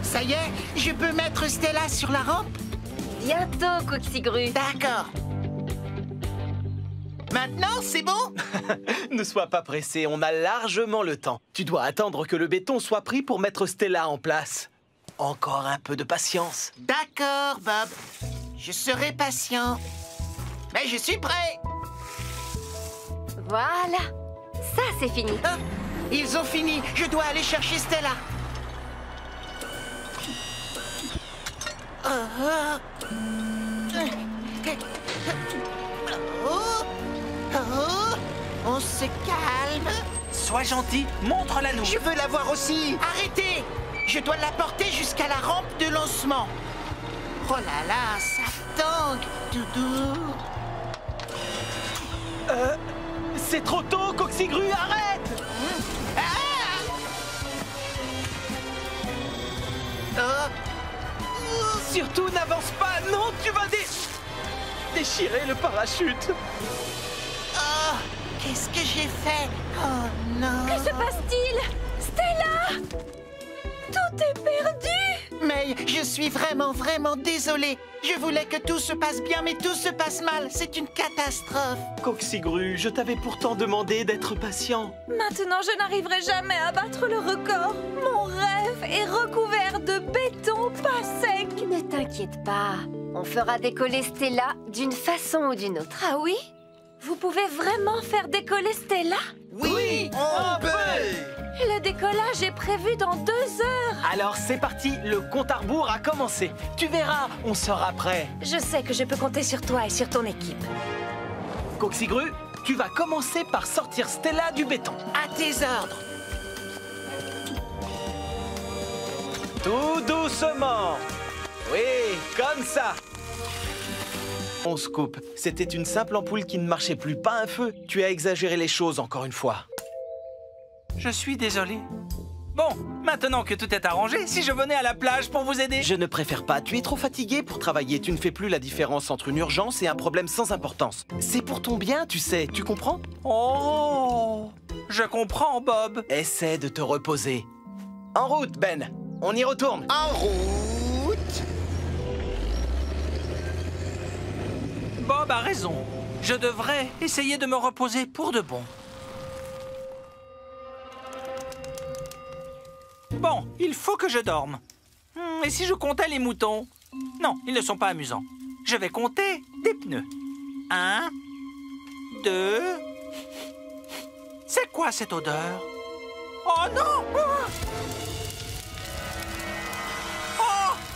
Ça y est, je peux mettre Stella sur la rampe? Bientôt, Coxigru. D'accord. Maintenant, c'est bon? Ne sois pas pressé, on a largement le temps. Tu dois attendre que le béton soit pris pour mettre Stella en place. Encore un peu de patience. D'accord, Bob. Je serai patient. Mais je suis prêt. Voilà. Ça, c'est fini. Ah, ils ont fini. Je dois aller chercher Stella. On se calme. Sois gentil, montre-la-nous. Je veux la voir aussi. Arrêtez. Je dois la porter jusqu'à la rampe de lancement. Oh là là, ça tangue, doudou. Euh, c'est trop tôt, Coxigru, arrête. Ah oh. Surtout n'avance pas, non, tu vas dé... déchirer le parachute. Oh, qu'est-ce que j'ai fait? Oh non. Que se passe-t-il? Stella, tout est perdu. Mais je suis vraiment, vraiment désolée. Je voulais que tout se passe bien, mais tout se passe mal. C'est une catastrophe. Coxigru, je t'avais pourtant demandé d'être patient. Maintenant, je n'arriverai jamais à battre le record. Mon rêve est recouvert de béton pas sec. Ne t'inquiète pas, on fera décoller Stella d'une façon ou d'une autre. Ah oui? Vous pouvez vraiment faire décoller Stella? Oui, oui, on peut. Le décollage est prévu dans deux heures. Alors c'est parti, le compte à rebours a commencé. Tu verras, on sera prêt. Je sais que je peux compter sur toi et sur ton équipe. Coxigru, tu vas commencer par sortir Stella du béton. À tes ordres. Tout doucement. Oui, comme ça. On se coupe. C'était une simple ampoule qui ne marchait plus, pas un feu. Tu as exagéré les choses encore une fois. Je suis désolé. Bon, maintenant que tout est arrangé, si je venais à la plage pour vous aider... Je ne préfère pas. Tu es trop fatigué pour travailler. Tu ne fais plus la différence entre une urgence et un problème sans importance. C'est pour ton bien, tu sais. Tu comprends? Oh, je comprends, Bob. Essaie de te reposer. En route, Ben. On y retourne. En route. Bob a raison. Je devrais essayer de me reposer pour de bon. Bon, il faut que je dorme. Et si je comptais les moutons? Non, ils ne sont pas amusants. Je vais compter des pneus. Un, deux... C'est quoi cette odeur? Oh non! Oh!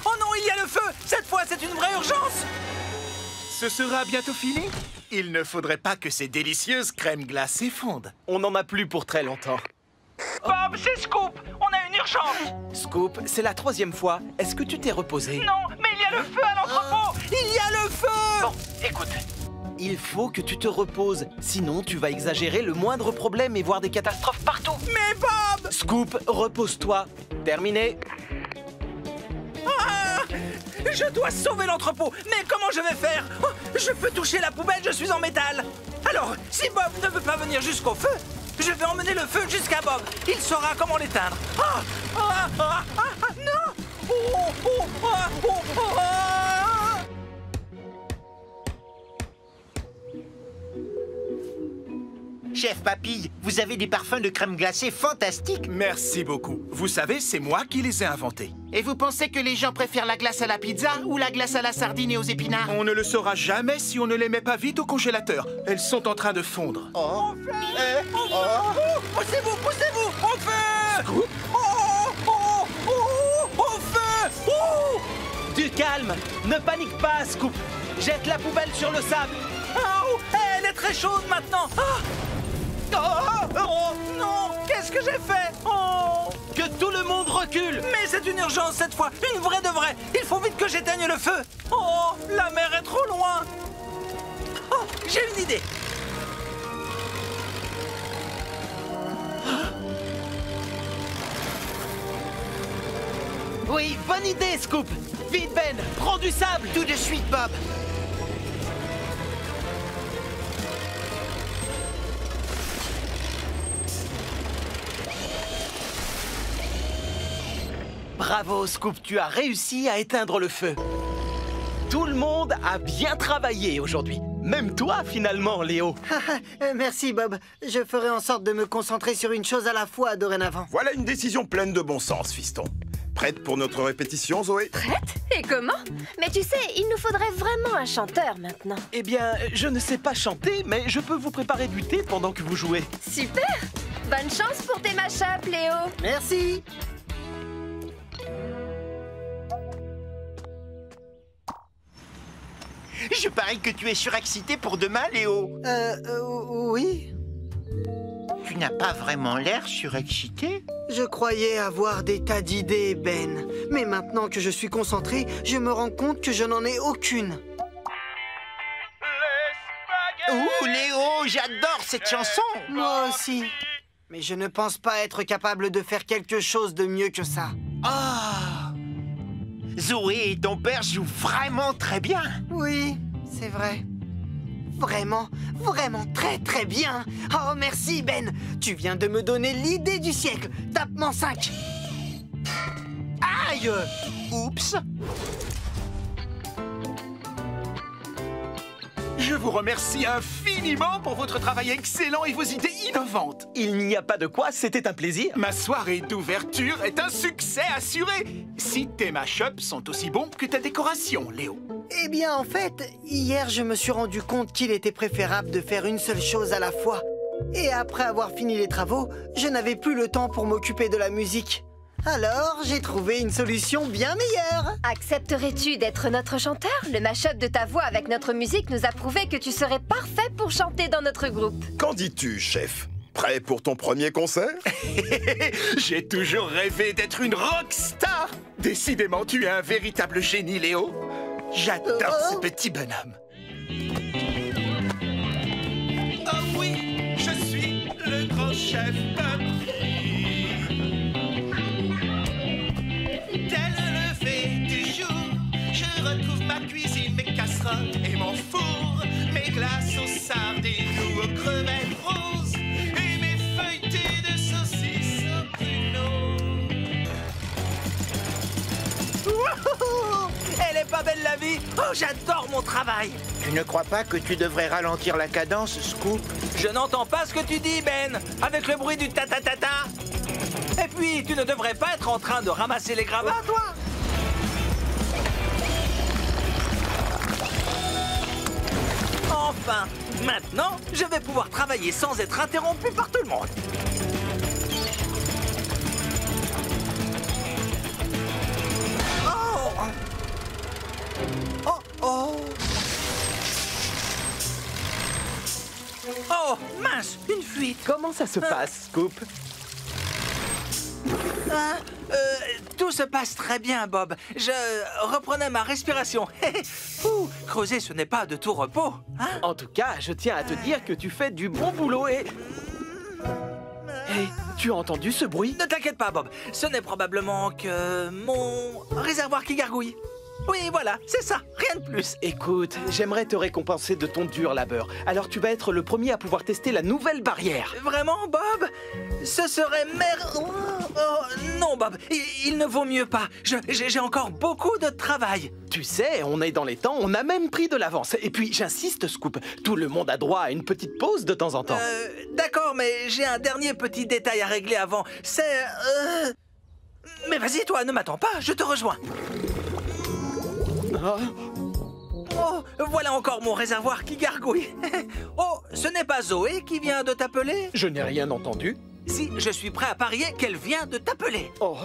Oh non, il y a le feu! Cette fois, c'est une vraie urgence! Ce sera bientôt fini? Il ne faudrait pas que ces délicieuses crèmes glacées fondent. On n'en a plus pour très longtemps. Bob, c'est Scoop! On a une urgence! Scoop, c'est la troisième fois. Est-ce que tu t'es reposé? Non, mais il y a le feu à l'entrepôt! Il y a le feu! Bon, écoute. Il faut que tu te reposes. Sinon, tu vas exagérer le moindre problème et voir des catastrophes partout. Mais Bob! Scoop, repose-toi. Terminé. Ah! Je dois sauver l'entrepôt. Mais comment je vais faire? Oh, je peux toucher la poubelle, je suis en métal. Alors, si Bob ne veut pas venir jusqu'au feu... Je vais emmener le feu jusqu'à Bob. Il saura comment l'éteindre. Ah, ah, ah, ah, ah, non. Oh, oh, oh, oh, oh, ah. Chef Papille, vous avez des parfums de crème glacée fantastiques. Merci beaucoup. Vous savez, c'est moi qui les ai inventés. Et vous pensez que les gens préfèrent la glace à la pizza ou la glace à la sardine et aux épinards? On ne le saura jamais si on ne les met pas vite au congélateur. Elles sont en train de fondre. Oh. Eh, oh. Oh. Poussez-vous, poussez-vous, au feu! Scoop. Oh, oh, oh, oh, au feu! Oh. même. Ne panique pas, Scoop. Jette la poubelle sur le sable. Oh, elle est très chaude maintenant. Oh, oh, oh non, qu'est-ce que j'ai fait? Oh. Que tout le monde recule. Mais c'est une urgence cette fois, une vraie de vraie. Il faut vite que j'éteigne le feu. Oh, la mer est trop loin. Oh, j'ai une idée. Oui, bonne idée, Scoop. Vite, Ben, prends du sable. Tout de suite, Bob. Bravo, Scoop, tu as réussi à éteindre le feu. Tout le monde a bien travaillé aujourd'hui. Même toi, finalement, Léo. Merci, Bob. Je ferai en sorte de me concentrer sur une chose à la fois, dorénavant. Voilà une décision pleine de bon sens, fiston. Prête pour notre répétition, Zoé? Prête? Et comment? Mais tu sais, il nous faudrait vraiment un chanteur maintenant. Eh bien, je ne sais pas chanter, mais je peux vous préparer du thé pendant que vous jouez. Super! Bonne chance pour tes mashups, Léo. Merci. Je parie que tu es surexcité pour demain, Léo. Euh, euh oui. Tu n'as pas vraiment l'air surexcité. Je croyais avoir des tas d'idées, Ben. Mais maintenant que je suis concentré, je me rends compte que je n'en ai aucune. Ouh, Léo, j'adore cette chanson. Moi aussi. Mais je ne pense pas être capable de faire quelque chose de mieux que ça. Ah, Zoé et ton père jouent vraiment très bien. Oui, c'est vrai. Vraiment, vraiment très très bien. Oh merci Ben, tu viens de me donner l'idée du siècle. Tape-moi cinq. Aïe. Oups. Je vous remercie infiniment pour votre travail excellent et vos idées innovantes. Il n'y a pas de quoi, c'était un plaisir. Ma soirée d'ouverture est un succès assuré. Si tes mashups sont aussi bons que ta décoration, Léo. Eh bien, en fait, hier, je me suis rendu compte qu'il était préférable de faire une seule chose à la fois. Et après avoir fini les travaux, je n'avais plus le temps pour m'occuper de la musique. Alors, j'ai trouvé une solution bien meilleure. Accepterais-tu d'être notre chanteur? Le mash-up de ta voix avec notre musique nous a prouvé que tu serais parfait pour chanter dans notre groupe. Qu'en dis-tu, chef? Prêt pour ton premier concert? J'ai toujours rêvé d'être une rockstar. Décidément, tu es un véritable génie, Léo. J'adore oh. ce petit bonhomme. Oh oui, je suis le grand chef Papille. Dès le lever du jour, je retrouve ma cuisine, mes casseroles et mon four, mes glaces aux sardines ou aux crevettes roses et mes feuilletés de saucisses au pruneau. Wouhou! Elle est pas belle la vie. Oh, j'adore mon travail. Tu ne crois pas que tu devrais ralentir la cadence, Scoop? Je n'entends pas ce que tu dis, Ben, avec le bruit du ta-ta-ta-ta. Et puis, tu ne devrais pas être en train de ramasser les gravats, toi? Enfin, maintenant, je vais pouvoir travailler sans être interrompu par tout le monde. Oh! Oh, oh. Oh, mince, une fuite. Comment ça se passe, Scoop? ah, euh, Tout se passe très bien, Bob. Je reprenais ma respiration. Ouh, creuser, ce n'est pas de tout repos. Hein? En tout cas, je tiens à te dire que tu fais du bon boulot et... Hey, tu as entendu ce bruit? Ne t'inquiète pas, Bob. Ce n'est probablement que mon réservoir qui gargouille. Oui, voilà, c'est ça, rien de plus. Écoute, j'aimerais te récompenser de ton dur labeur. Alors tu vas être le premier à pouvoir tester la nouvelle barrière. Vraiment, Bob? Ce serait mer... Oh, non, Bob, il, il ne vaut mieux pas. J'ai encore beaucoup de travail. Tu sais, on est dans les temps, on a même pris de l'avance. Et puis, j'insiste, Scoop, tout le monde a droit à une petite pause de temps en temps. Euh, D'accord, mais j'ai un dernier petit détail à régler avant. C'est... Euh... Mais vas-y, toi, ne m'attends pas, je te rejoins. Oh, voilà encore mon réservoir qui gargouille. Oh, ce n'est pas Zoé qui vient de t'appeler? Je n'ai rien entendu. Si, je suis prêt à parier qu'elle vient de t'appeler. Oh.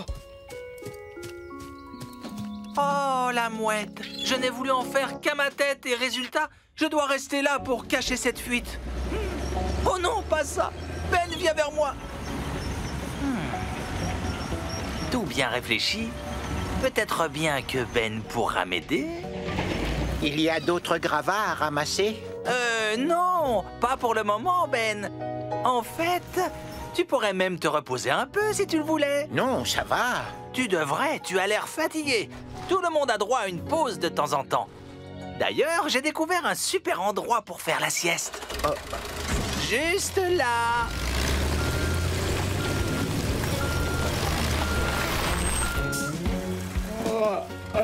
Oh, la mouette! Je n'ai voulu en faire qu'à ma tête et résultat, je dois rester là pour cacher cette fuite. Hmm. Oh non, pas ça! Ben, viens vers moi! Hmm. Tout bien réfléchi. Peut-être bien que Ben pourra m'aider. Il y a d'autres gravats à ramasser? Euh, non, pas pour le moment, Ben. En fait, tu pourrais même te reposer un peu si tu le voulais. Non, ça va. Tu devrais, tu as l'air fatigué. Tout le monde a droit à une pause de temps en temps. D'ailleurs, j'ai découvert un super endroit pour faire la sieste. Oh. Juste là. Oh.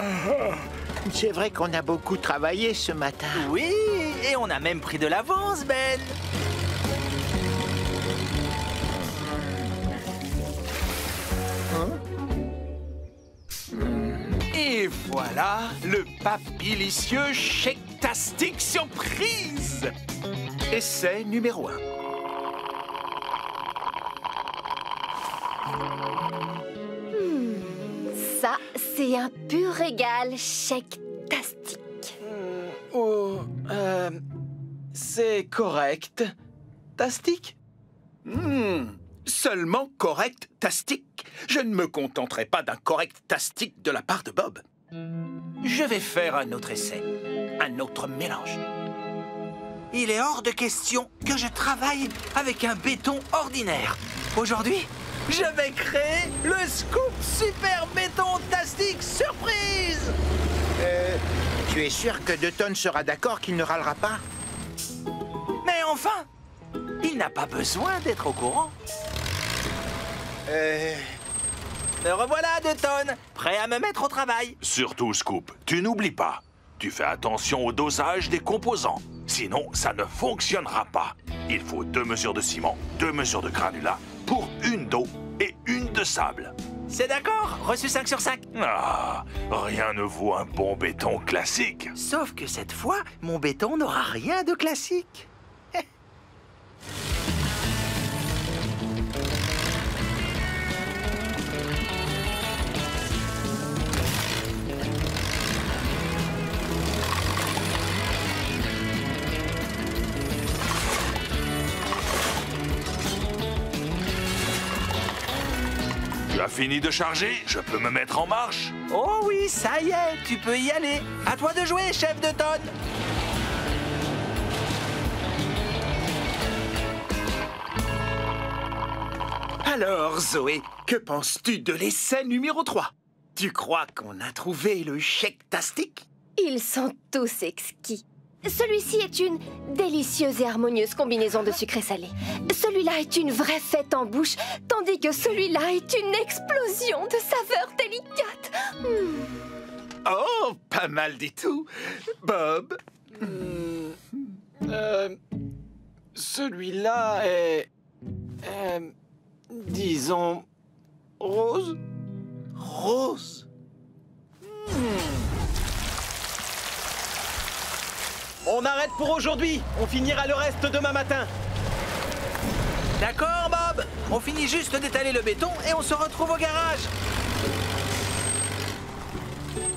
C'est vrai qu'on a beaucoup travaillé ce matin. Oui, et on a même pris de l'avance, Ben. Et voilà le papillicieux chèque-tastique surprise. Essai numéro un. Hmm, ça, c'est un pur régal, chèque-tastique. Mmh, oh, euh, c'est correct. Tastique? Hmm, seulement correct-tastique. Je ne me contenterai pas d'un correct-tastique de la part de Bob. Je vais faire un autre essai, un autre mélange. Il est hors de question que je travaille avec un béton ordinaire. Aujourd'hui, je vais créer le Scoop Super Béton-tastique Surprise! Euh, tu es sûr que Dutton sera d'accord qu'il ne râlera pas? Mais enfin, il n'a pas besoin d'être au courant. Euh... Me revoilà, Dutton, prêt à me mettre au travail. Surtout, Scoop, tu n'oublies pas. Tu fais attention au dosage des composants. Sinon, ça ne fonctionnera pas. Il faut deux mesures de ciment, deux mesures de granulat pour une d'eau et une de sable. C'est d'accord, reçu cinq sur cinq. Ah, rien ne vaut un bon béton classique. Sauf que cette fois, mon béton n'aura rien de classique. Fini de charger, je peux me mettre en marche. Oh oui, ça y est, tu peux y aller. À toi de jouer, chef de tonne. Alors, Zoé, que penses-tu de l'essai numéro trois? Tu crois qu'on a trouvé le chèque-tastique? Ils sont tous exquis. Celui-ci est une délicieuse et harmonieuse combinaison de sucré salé. Celui-là est une vraie fête en bouche, tandis que celui-là est une explosion de saveurs délicates. Hmm. Oh, pas mal du tout. Bob, hmm. euh, celui-là est, euh, disons, rose. Rose. Hmm. On arrête pour aujourd'hui. On finira le reste demain matin. D'accord, Bob. On finit juste d'étaler le béton et on se retrouve au garage.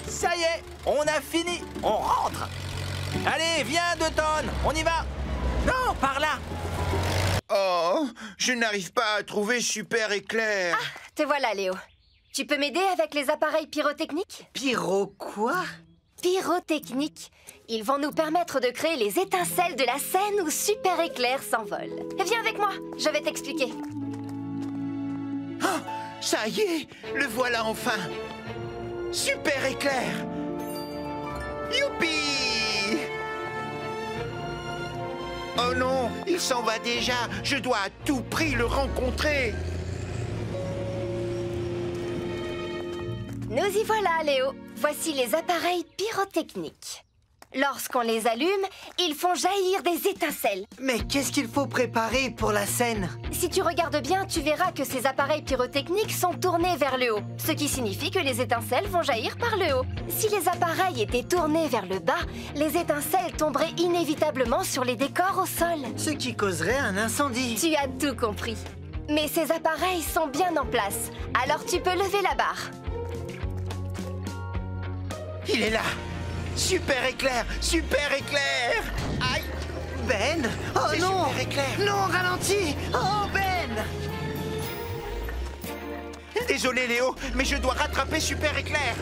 Ça y est, on a fini. On rentre. Allez, viens, Dutton. On y va. Non, par là. Oh, je n'arrive pas à trouver Super Éclair. Ah, te voilà, Léo. Tu peux m'aider avec les appareils pyrotechniques? Pyro quoi? Pyrotechnique. Ils vont nous permettre de créer les étincelles de la scène où Super Éclair s'envole. Viens avec moi, je vais t'expliquer. Oh, ça y est, le voilà enfin. Super Éclair. Youpi! Oh non, il s'en va déjà. Je dois à tout prix le rencontrer. Nous y voilà, Léo. Voici les appareils pyrotechniques. Lorsqu'on les allume, ils font jaillir des étincelles. Mais qu'est-ce qu'il faut préparer pour la scène? Si tu regardes bien, tu verras que ces appareils pyrotechniques sont tournés vers le haut, ce qui signifie que les étincelles vont jaillir par le haut. Si les appareils étaient tournés vers le bas, les étincelles tomberaient inévitablement sur les décors au sol. Ce qui causerait un incendie. Tu as tout compris. Mais ces appareils sont bien en place, alors tu peux lever la barre. Il est là. Super Éclair, Super Éclair. Aïe. Ben. Oh non. Super Éclair. Non, ralentis. Oh Ben. Désolé Léo, mais je dois rattraper Super Éclair.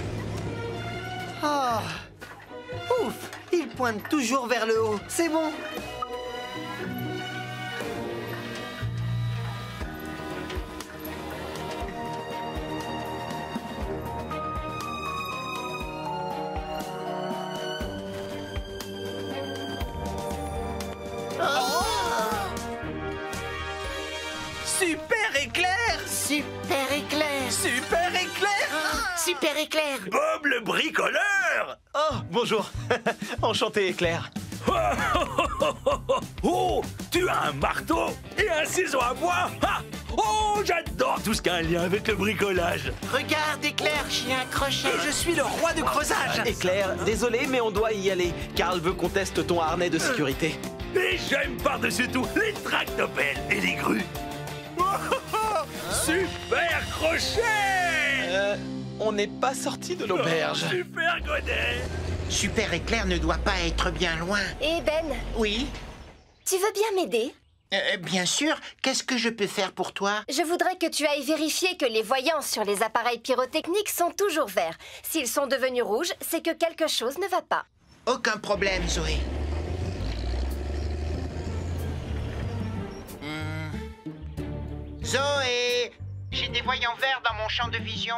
Oh. Ouf, il pointe toujours vers le haut. C'est bon. Super Éclair. Bob le bricoleur. Oh, bonjour. Enchanté, Éclair. Oh, oh, oh, oh, oh. Oh, tu as un marteau et un ciseau à bois. Ah, oh, j'adore tout ce qui a un lien avec le bricolage. Regarde, Éclair, j'ai un crochet. Je suis le roi du creusage. Éclair, désolé, mais on doit y aller. Carl veut qu'on teste ton harnais de sécurité. Et j'aime par-dessus tout les tractopelles et les grues. Oh, oh, oh. Super crochet. Euh... On n'est pas sorti de l'auberge. Oh, super godet. Super Éclair ne doit pas être bien loin. Et Ben? Oui? Tu veux bien m'aider? euh, Bien sûr. Qu'est-ce que je peux faire pour toi? Je voudrais que tu ailles vérifier que les voyances sur les appareils pyrotechniques sont toujours verts. S'ils sont devenus rouges, c'est que quelque chose ne va pas. Aucun problème, Zoé. Mmh. Zoé, j'ai des voyants verts dans mon champ de vision.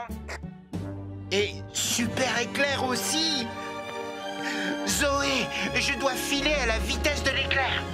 Et Super Éclair aussi. Zoé, je dois filer à la vitesse de l'éclair.